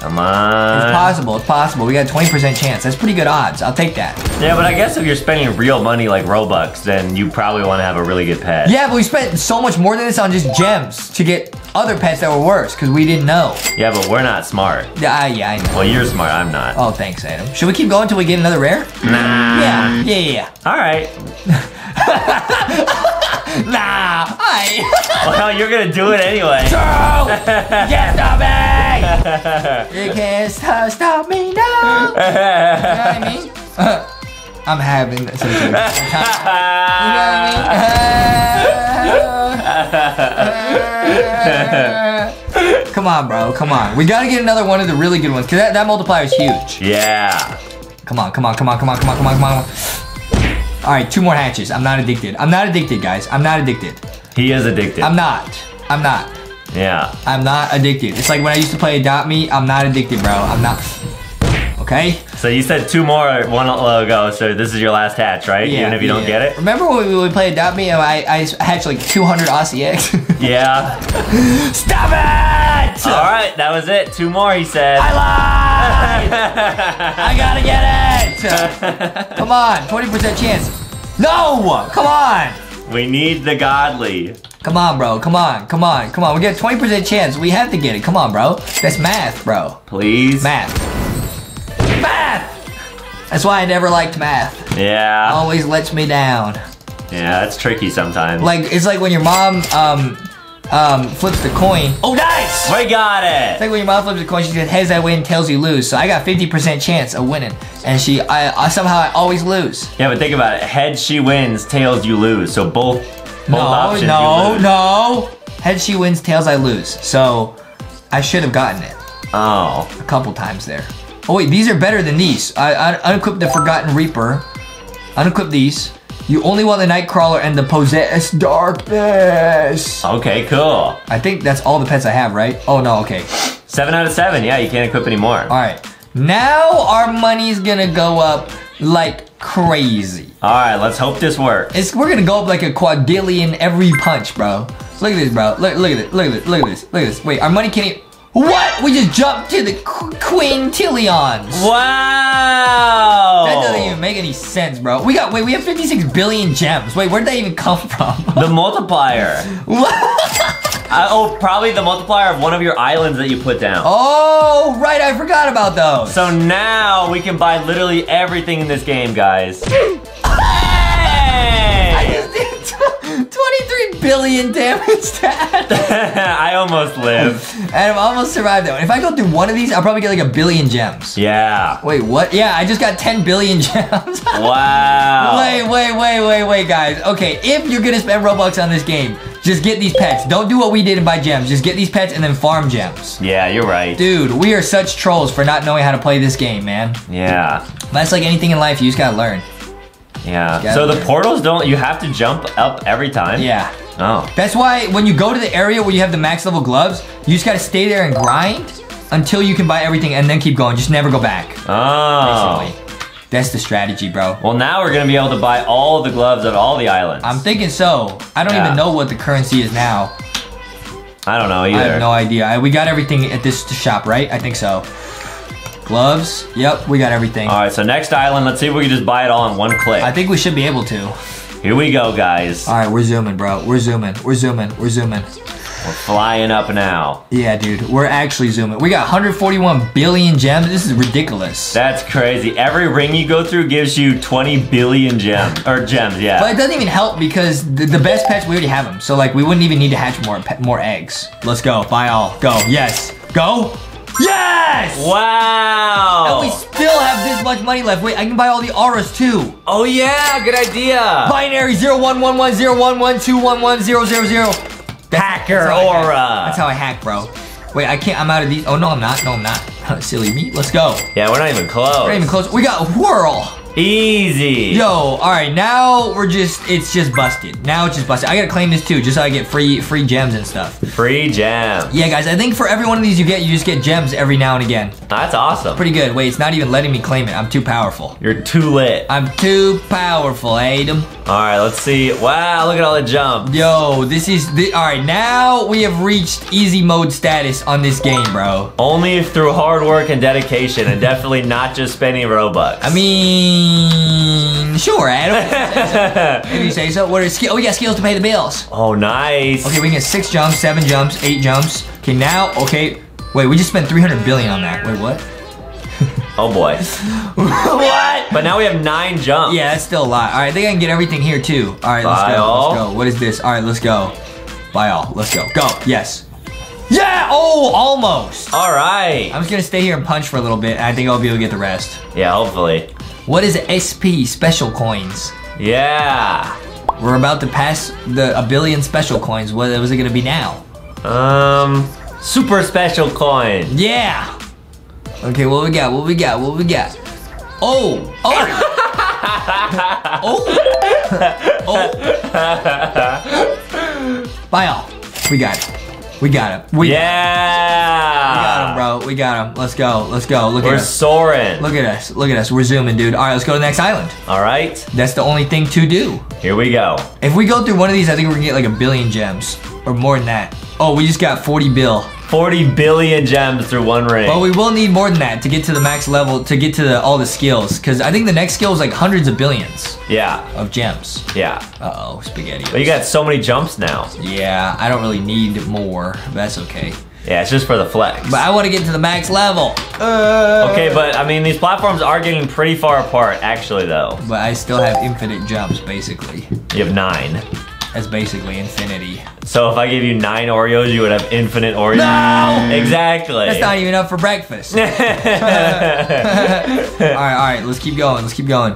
Come on. It's possible. It's possible. We got a twenty percent chance. That's pretty good odds. I'll take that. Yeah, but I guess if you're spending real money like Robux, then you probably want to have a really good pet. Yeah, but we spent so much more than this on just gems to get other pets that were worse because we didn't know. Yeah, but we're not smart. Yeah, uh, yeah, I know. Well, you're smart. I'm not. Oh, thanks, Adam. Should we keep going until we get another rare? Nah. Yeah, yeah, yeah. yeah. All right. Nah, I. Well, you're gonna do it anyway. True. Can't stop me. You can't stop me now. You know what I mean? I'm having some good time. You know what I mean? Uh, uh, come on, bro. Come on. We gotta get another one of the really good ones because that, that multiplier is huge. Yeah. Come on. Come on. Come on. Come on. Come on. Come on. Come on. All right, two more hatches. I'm not addicted. I'm not addicted, guys. I'm not addicted. He is addicted. I'm not. I'm not. Yeah. I'm not addicted. It's like when I used to play Adopt Me. I'm not addicted, bro. I'm not. Okay? So you said two more one ago, so this is your last hatch, right? Yeah, even if you yeah. don't get it? Remember when we would play Adopt Me and I, I hatched like two hundred Aussie eggs? Yeah. Stop it! All right, that was it. Two more, he said. I lied! I gotta get it! Come on, twenty percent chance. No! Come on! We need the godly. Come on, bro. Come on. Come on. Come on. We get a twenty percent chance. We have to get it. Come on, bro. That's math, bro. Please? Math. That's why I never liked math. Yeah. Always lets me down. Yeah, it's tricky sometimes. Like, it's like when your mom um, um, flips the coin. Oh, nice! We got it! It's like when your mom flips the coin, she said, heads I win, tails you lose. So I got fifty percent chance of winning. And she, I, I somehow I always lose. Yeah, but think about it. Heads she wins, tails you lose. So both, both no, options No, you lose. no, no. Heads she wins, tails I lose. So I should have gotten it. Oh. A couple times there. Oh wait, these are better than these. I, I unequip the Forgotten Reaper. Unequip these. You only want the Nightcrawler and the Possessed Darkness. Okay, cool. I think that's all the pets I have, right? Oh no, okay. Seven out of seven, yeah, you can't equip anymore. All right, now our money's gonna go up like crazy. All right, let's hope this works. It's, we're gonna go up like a quadrillion every punch, bro. Look at this, bro. Look, look at this, look at this, look at this, look at this. Wait, our money can't even... What? We just jumped to the qu quintillions. Wow. That doesn't even make any sense, bro. We got, wait, we have fifty-six billion gems. Wait, where'd that even come from? The multiplier. What? I, oh, probably the multiplier of one of your islands that you put down. Oh, right. I forgot about those. So now we can buy literally everything in this game, guys. twenty-three billion damage to Adam. I almost lived. Adam almost survived that one. If I go through one of these, I'll probably get like a billion gems. Yeah. Wait, what? Yeah, I just got ten billion gems. Wow. Wait, wait, wait, wait, wait, guys. Okay, if you're gonna spend Robux on this game, just get these pets. Don't do what we did and buy gems. Just get these pets and then farm gems. Yeah, you're right. Dude, we are such trolls for not knowing how to play this game, man. Yeah. That's like anything in life, you just gotta learn. Yeah. So the portals don't, you have to jump up every time? Yeah. Oh. That's why when you go to the area where you have the max level gloves, you just gotta stay there and grind until you can buy everything and then keep going. Just never go back. Oh. Basically. That's the strategy, bro. Well, now we're gonna be able to buy all the gloves at all the islands. I'm thinking so. I don't yeah. even know what the currency is now. I don't know either. I have no idea. I, we got everything at this shop, right? I think so. Gloves. Yep, we got everything. All right, so next island, let's see if we can just buy it all in one click. I think we should be able to. Here we go, guys. All right, we're zooming, bro. We're zooming. We're zooming. We're zooming. We're flying up now. Yeah, dude. We're actually zooming. We got one hundred forty-one billion gems. This is ridiculous. That's crazy. Every ring you go through gives you twenty billion gems. Or gems, yeah. But it doesn't even help because the, the best pets, we already have them. So, like, we wouldn't even need to hatch more, more eggs. Let's go. Buy all. Go. Yes. Go. Yes! Wow! And we still have this much money left. Wait, I can buy all the auras too. Oh yeah, good idea. Binary zero one one one zero one one two one one zero zero zero. Hacker aura. That's how I hack, bro. Wait, I can't. I'm out of these. Oh no, I'm not. No, I'm not. Silly me. Let's go. Yeah, we're not even close. We're not even close. We got Whirl. Easy. Yo, all right, now we're just, it's just busted. Now it's just busted. I gotta claim this too, just so I get free free gems and stuff. Free gems. Yeah, guys, I think for every one of these you get, you just get gems every now and again. That's awesome. Pretty good. Wait, it's not even letting me claim it. I'm too powerful. You're too lit. I'm too powerful, Adam. All right, let's see. Wow, look at all the jumps. Yo, this is, the, all right, now we have reached easy mode status on this game, bro. Only through hard work and dedication, and definitely not just spending Robux. I mean, sure, Adam. If you say so. What are skills? Oh, we got skills to pay the bills. Oh, nice. Okay, we can get six jumps, seven jumps, eight jumps. Okay, now, okay. Wait, we just spent three hundred billion on that. Wait, what? Oh, boy. What? But now we have nine jumps. Yeah, that's still a lot. All right, I think I can get everything here, too. All right, let's Buy go. All. Let's go. What is this? All right, let's go. Buy all. Let's go. Go. Yes. Yeah! Oh, almost. All right. I'm just going to stay here and punch for a little bit. I think I'll be able to get the rest. Yeah, hopefully. What is S P? Special coins. Yeah. We're about to pass the a billion special coins. What was it gonna be now? Um, super special coin. Yeah. Okay, what we got? What we got? What we got? Oh! Oh! Oh! Oh! Buy all. We got it. We got it. We yeah. Got it. Bro, we got him. Let's go. Let's go. Look We're at us. We're soaring. Look at us. Look at us. We're zooming, dude. All right, let's go to the next island. All right. That's the only thing to do. Here we go. If we go through one of these, I think we're gonna get like a billion gems or more than that. Oh, we just got forty bill. forty billion gems through one ring. Well, we will need more than that to get to the max level, to get to the, all the skills. Because I think the next skill is like hundreds of billions. Yeah. Of gems. Yeah. Uh-oh, spaghetti. But you got so many jumps now. Yeah, I don't really need more. But that's okay. Yeah, it's just for the flex. But I want to get to the max level. Uh, okay, but I mean, these platforms are getting pretty far apart, actually, though. But I still have infinite jumps, basically. You have nine. That's basically infinity. So if I give you nine Oreos, you would have infinite Oreos? No! Exactly. That's not even enough for breakfast. All right, all right, let's keep going, let's keep going.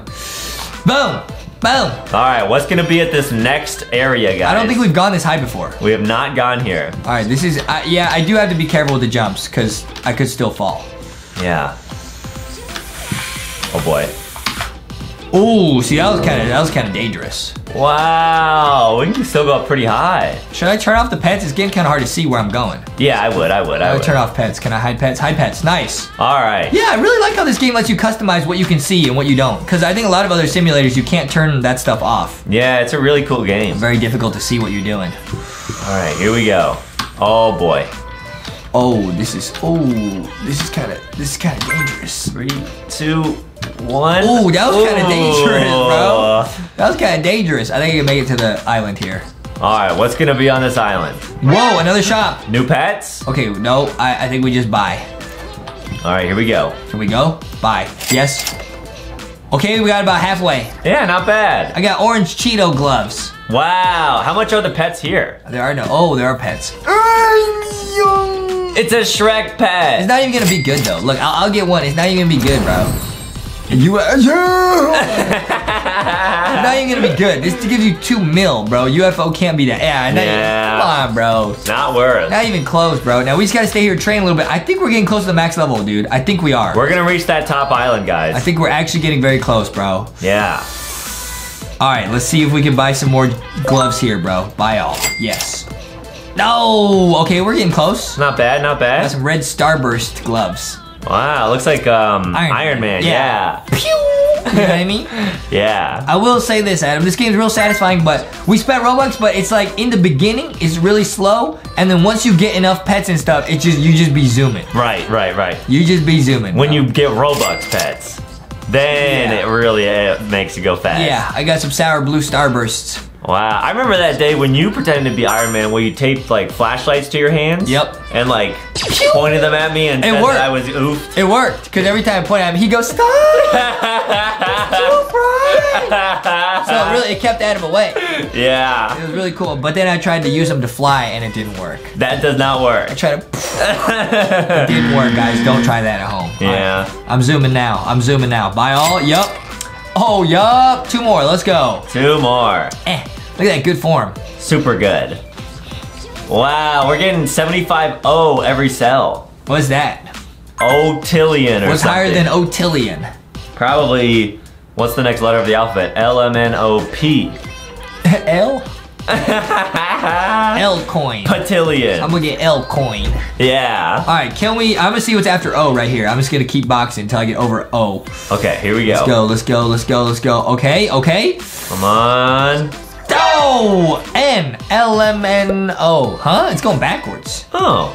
Boom! Boom. All right, what's gonna be at this next area, guys? I don't think we've gone this high before. We have not gone here. All right, this is, uh, yeah, I do have to be careful with the jumps because I could still fall. Yeah. Oh boy. Ooh, see, that was kind of, that was kind of dangerous. Wow, we can still go up pretty high. Should I turn off the pets? It's getting kind of hard to see where I'm going. Yeah, I would, I would, I, I would. Turn off pets. Can I hide pets? Hide pets, nice. All right. Yeah, I really like how this game lets you customize what you can see and what you don't. Because I think a lot of other simulators, you can't turn that stuff off. Yeah, it's a really cool game. Very difficult to see what you're doing. All right, here we go. Oh boy. Oh, this is, oh, this is kind of, this is kind of dangerous. Three, two, one. Ooh, that was kind of dangerous, bro. That was kind of dangerous. I think I can make it to the island here. All right, what's gonna be on this island? Whoa, another shop. New pets? Okay, no, I, I think we just buy. All right, here we go. Here we go? Buy. Yes. Okay, we got about halfway. Yeah, not bad. I got orange Cheeto gloves. Wow, how much are the pets here? There are no, oh, there are pets. It's a Shrek pet. It's not even gonna be good though. Look, I'll, I'll get one. It's not even gonna be good, bro. You, it's not even gonna be good. This gives you two mil, bro. U F O can't be that. Yeah, not yeah. Even, come on, bro. Not worth. Not even close, bro. Now we just gotta stay here, train a little bit. I think we're getting close to the max level, dude. I think we are. We're gonna reach that top island, guys. I think we're actually getting very close, bro. Yeah. All right, let's see if we can buy some more gloves here, bro. Buy all. Yes. No. Okay, we're getting close. Not bad. Not bad. Got some red Starburst gloves. Wow, looks like um, Iron, Iron Man, Man. Yeah. Yeah. Pew! You know what I mean? Yeah. I will say this, Adam, this game's real satisfying, but we spent Robux, but it's like in the beginning, it's really slow, and then once you get enough pets and stuff, it's just, you just be zooming. Right, right, right. You just be zooming. When bro. you get Robux pets, then yeah. it really it makes you go fast. Yeah, I got some sour blue Starbursts. Wow, I remember that day when you pretended to be Iron Man, where you taped like flashlights to your hands. Yep. And like pointed them at me and it said worked. That I was oofed. It worked, because every time I pointed at him, he goes, stop! It's so bright! So it really, it kept Adam away. Yeah. It was really cool, but then I tried to use him to fly and it didn't work. That does not work. I tried to, it didn't work, guys. Don't try that at home. Yeah. Right. I'm zooming now, I'm zooming now. By all, yup. Oh, yup. Two more, let's go. Two more. Eh. Look at that good form. Super good. Wow, we're getting seventy-five oh every cell. What's that? Otillion or what's something. What's higher than otillion? Probably, what's the next letter of the alphabet? L M N O P. L? L coin. Patillion. I'm gonna get L coin. Yeah. All right, can we, I'm gonna see what's after O right here. I'm just gonna keep boxing until I get over O. Okay, here we go. Let's go, let's go, let's go, let's go. Okay, okay. Come on. Oh, N, L, M, N, O, huh? It's going backwards. Oh.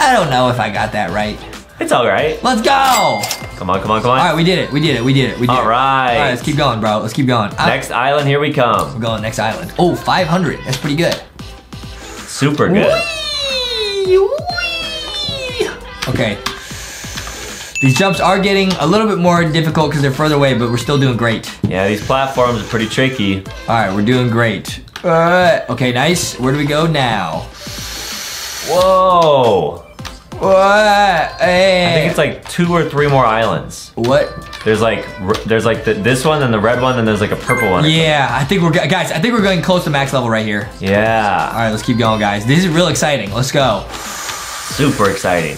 I don't know if I got that right. It's all right. Let's go. Come on, come on, come on. All right, we did it, we did it, we did it, we did all it. All right. All right, let's keep going, bro. Let's keep going. Next I island, here we come. We're going next island. Oh, five hundred, that's pretty good. Super good. Whee! Whee! Okay. These jumps are getting a little bit more difficult because they're further away, but we're still doing great. Yeah, these platforms are pretty tricky. All right, we're doing great. Uh, okay, nice. Where do we go now? Whoa. What? Hey. I think it's like two or three more islands. What? There's like, there's like the, this one and the red one, and there's like a purple one. Yeah, I think we're, guys, I think we're going close to max level right here. Yeah. All right, let's keep going, guys. This is real exciting. Let's go. Super exciting.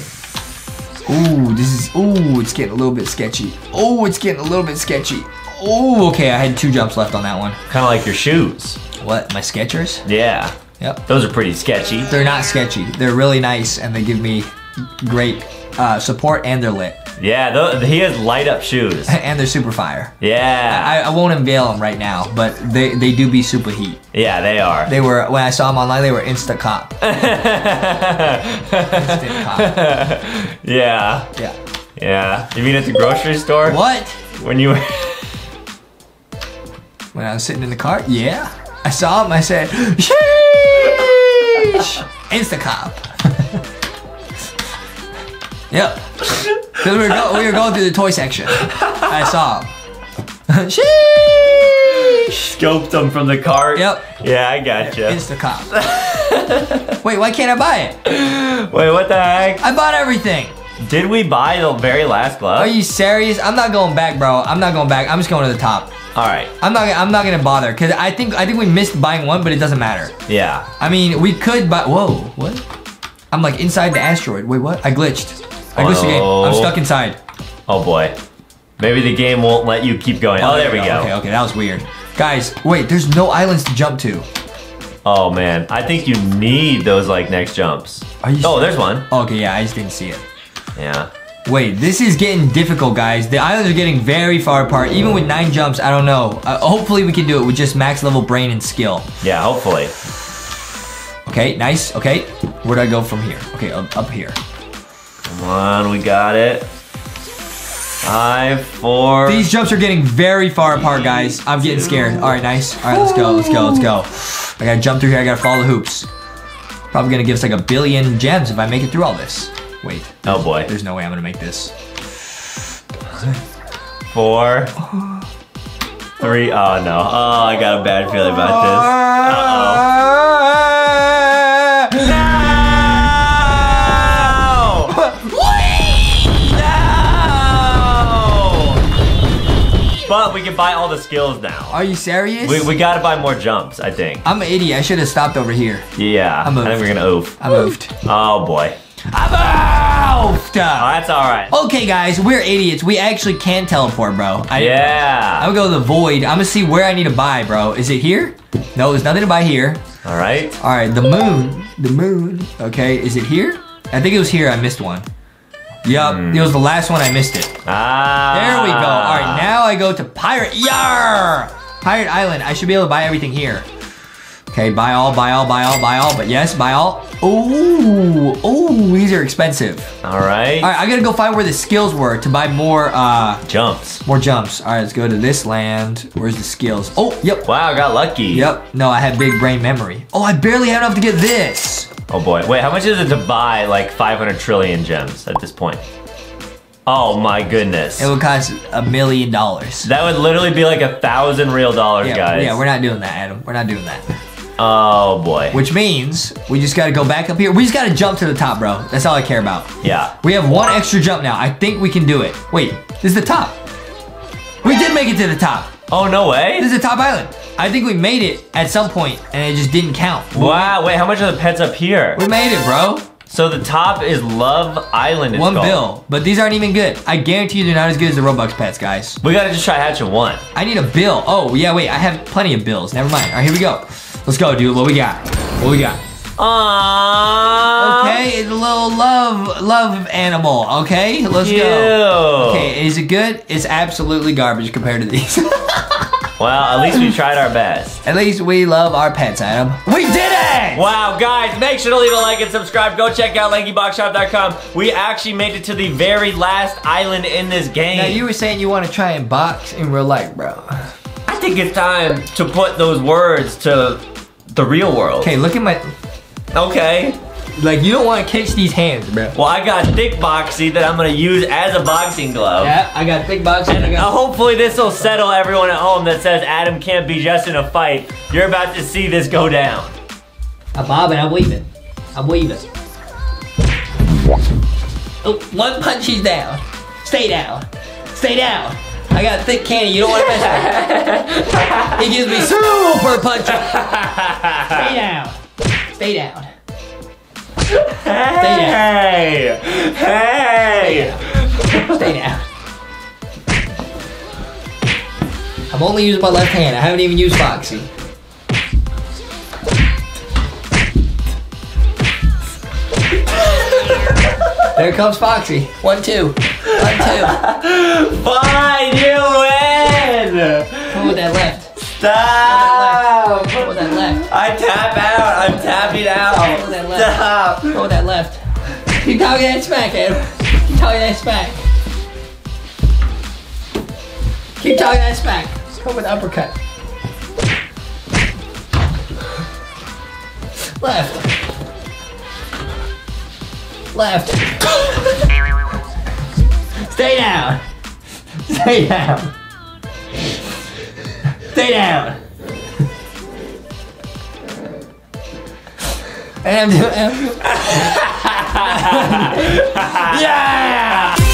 Ooh, this is, ooh, it's getting a little bit sketchy. Oh, it's getting a little bit sketchy. Oh, okay, I had two jumps left on that one. Kind of like your shoes. What, my Skechers? Yeah. Yep. Those are pretty sketchy. They're not sketchy. They're really nice, and they give me great uh, support, and they're lit. Yeah, those, he has light-up shoes. And they're super fire. Yeah. I, I won't unveil them right now, but they, they do be super heat. Yeah, they are. They were, when I saw them online, they were insta-cop. Instant-cop. Yeah. Yeah. Yeah. You mean at the grocery store? What? When you were... When I was sitting in the car? Yeah. I saw them, I said, sheesh! Insta-cop. Yep. Because we, we were going through the toy section. I saw him. Sheesh! Scoped them from the cart. Yep. Yeah, I gotcha. Instacop. Wait, why can't I buy it? Wait, what the heck? I bought everything. Did we buy the very last glove? Are you serious? I'm not going back, bro. I'm not going back. I'm just going to the top. All right. I'm not. I'm not gonna bother because I think I think we missed buying one, but it doesn't matter. Yeah. I mean, we could buy. Whoa. What? I'm like inside the asteroid. Wait, what? I glitched. I glitched oh. the game. I'm stuck inside. Oh boy. Maybe the game won't let you keep going. Oh, oh there, there we go. go. Okay, okay, that was weird. Guys, wait, there's no islands to jump to. Oh man, I think you need those like next jumps. Are you oh, there's one. Oh, okay, yeah, I just didn't see it. Yeah. Wait, this is getting difficult, guys. The islands are getting very far apart. Even with nine jumps, I don't know. Uh, hopefully we can do it with just max level brain and skill. Yeah, hopefully. Okay, nice, okay. Where do I go from here? Okay, up, up here. Come on, we got it. Five, four. These jumps are getting very far apart, guys. I'm getting scared. All right, nice. All right, let's go, let's go, let's go. I gotta jump through here, I gotta follow the hoops. Probably gonna give us like a billion gems if I make it through all this. Wait. Oh boy. There's no way I'm gonna make this. Four. Three, oh no. Oh, I got a bad feeling about this. Uh-oh. But we can buy all the skills now. Are you serious? We, we gotta buy more jumps, I think. I'm an idiot, I should have stopped over here. Yeah, I'm I think we're gonna oof. I moved. Oh boy. I'm oofed! Oh, that's all right. Okay guys, we're idiots. We actually can teleport, bro. I, yeah. I'm gonna go to the void. I'm gonna see where I need to buy, bro. Is it here? No, there's nothing to buy here. All right. All right, the moon, the moon. Okay, is it here? I think it was here, I missed one. Yup, mm. It was the last one, I missed it. Ah. There we go. All right, now I go to Pirate, yar! Pirate Island, I should be able to buy everything here. Okay, buy all, buy all, buy all, buy all, but yes, buy all. Ooh, ooh, these are expensive. All right. All right, I gotta go find where the skills were to buy more uh, jumps. More jumps. All right, let's go to this land. Where's the skills? Oh, yep. Wow, I got lucky. Yep, no, I had big brain memory. Oh, I barely had enough to get this. Oh boy, wait, how much is it to buy like five hundred trillion gems at this point? Oh my goodness. It would cost a million dollars. That would literally be like a thousand real dollars, yeah, guys. Yeah, we're not doing that, Adam. We're not doing that. Oh boy. Which means we just gotta go back up here. We just gotta jump to the top, bro. That's all I care about. Yeah. We have one extra jump now. I think we can do it. Wait, this is the top. We did make it to the top. Oh, no way. This is the top island. I think we made it at some point and it just didn't count. Wow, wait, how much are the pets up here? We made it, bro. So the top is Love Island. It's one called. bill, but these aren't even good. I guarantee you they're not as good as the Robux pets, guys. We gotta just try hatchet one. I need a bill. Oh, yeah, wait, I have plenty of bills. Never mind. All right, here we go. Let's go, dude. What we got? What we got? Aww. Okay, it's a little love, love animal. Okay, let's Ew. go. Okay, is it good? It's absolutely garbage compared to these. Well, at least we tried our best. At least we love our pets, Adam. We did it! Wow, guys, make sure to leave a like and subscribe. Go check out lanky box shop dot com. We actually made it to the very last island in this game. Now, you were saying you want to try and box in real life, bro. I think it's time to put those words to the real world. Okay, look at my... Okay. Like, you don't want to catch these hands, bro. Well, I got Thick Boxy that I'm going to use as a boxing glove. Yeah, I got Thick Boxy. And I got hopefully this will settle everyone at home that says Adam can't be just in a fight. You're about to see this go down. I'm bobbing, I'm weaving. I'm weaving. Oh, one punch, he's down. Stay down. Stay down. I got thick candy, you don't want to mess with it. He gives me super punches. Stay down. Stay down. Hey! Hey! Stay down. I've only used my left hand. I haven't even used Foxy. There comes Foxy. One, two. One, two. Fine, you win! Pull with that left. Stop! Pull with that left. I tap out. I'm tapping out. Pull with that left. Stop! Pull with that left. Keep talking that smack, Adam. Keep talking that smack. Keep talking that smack. Come with uppercut. Left. Left. Stay down. Stay down. Stay down. And I'm doing. Yeah!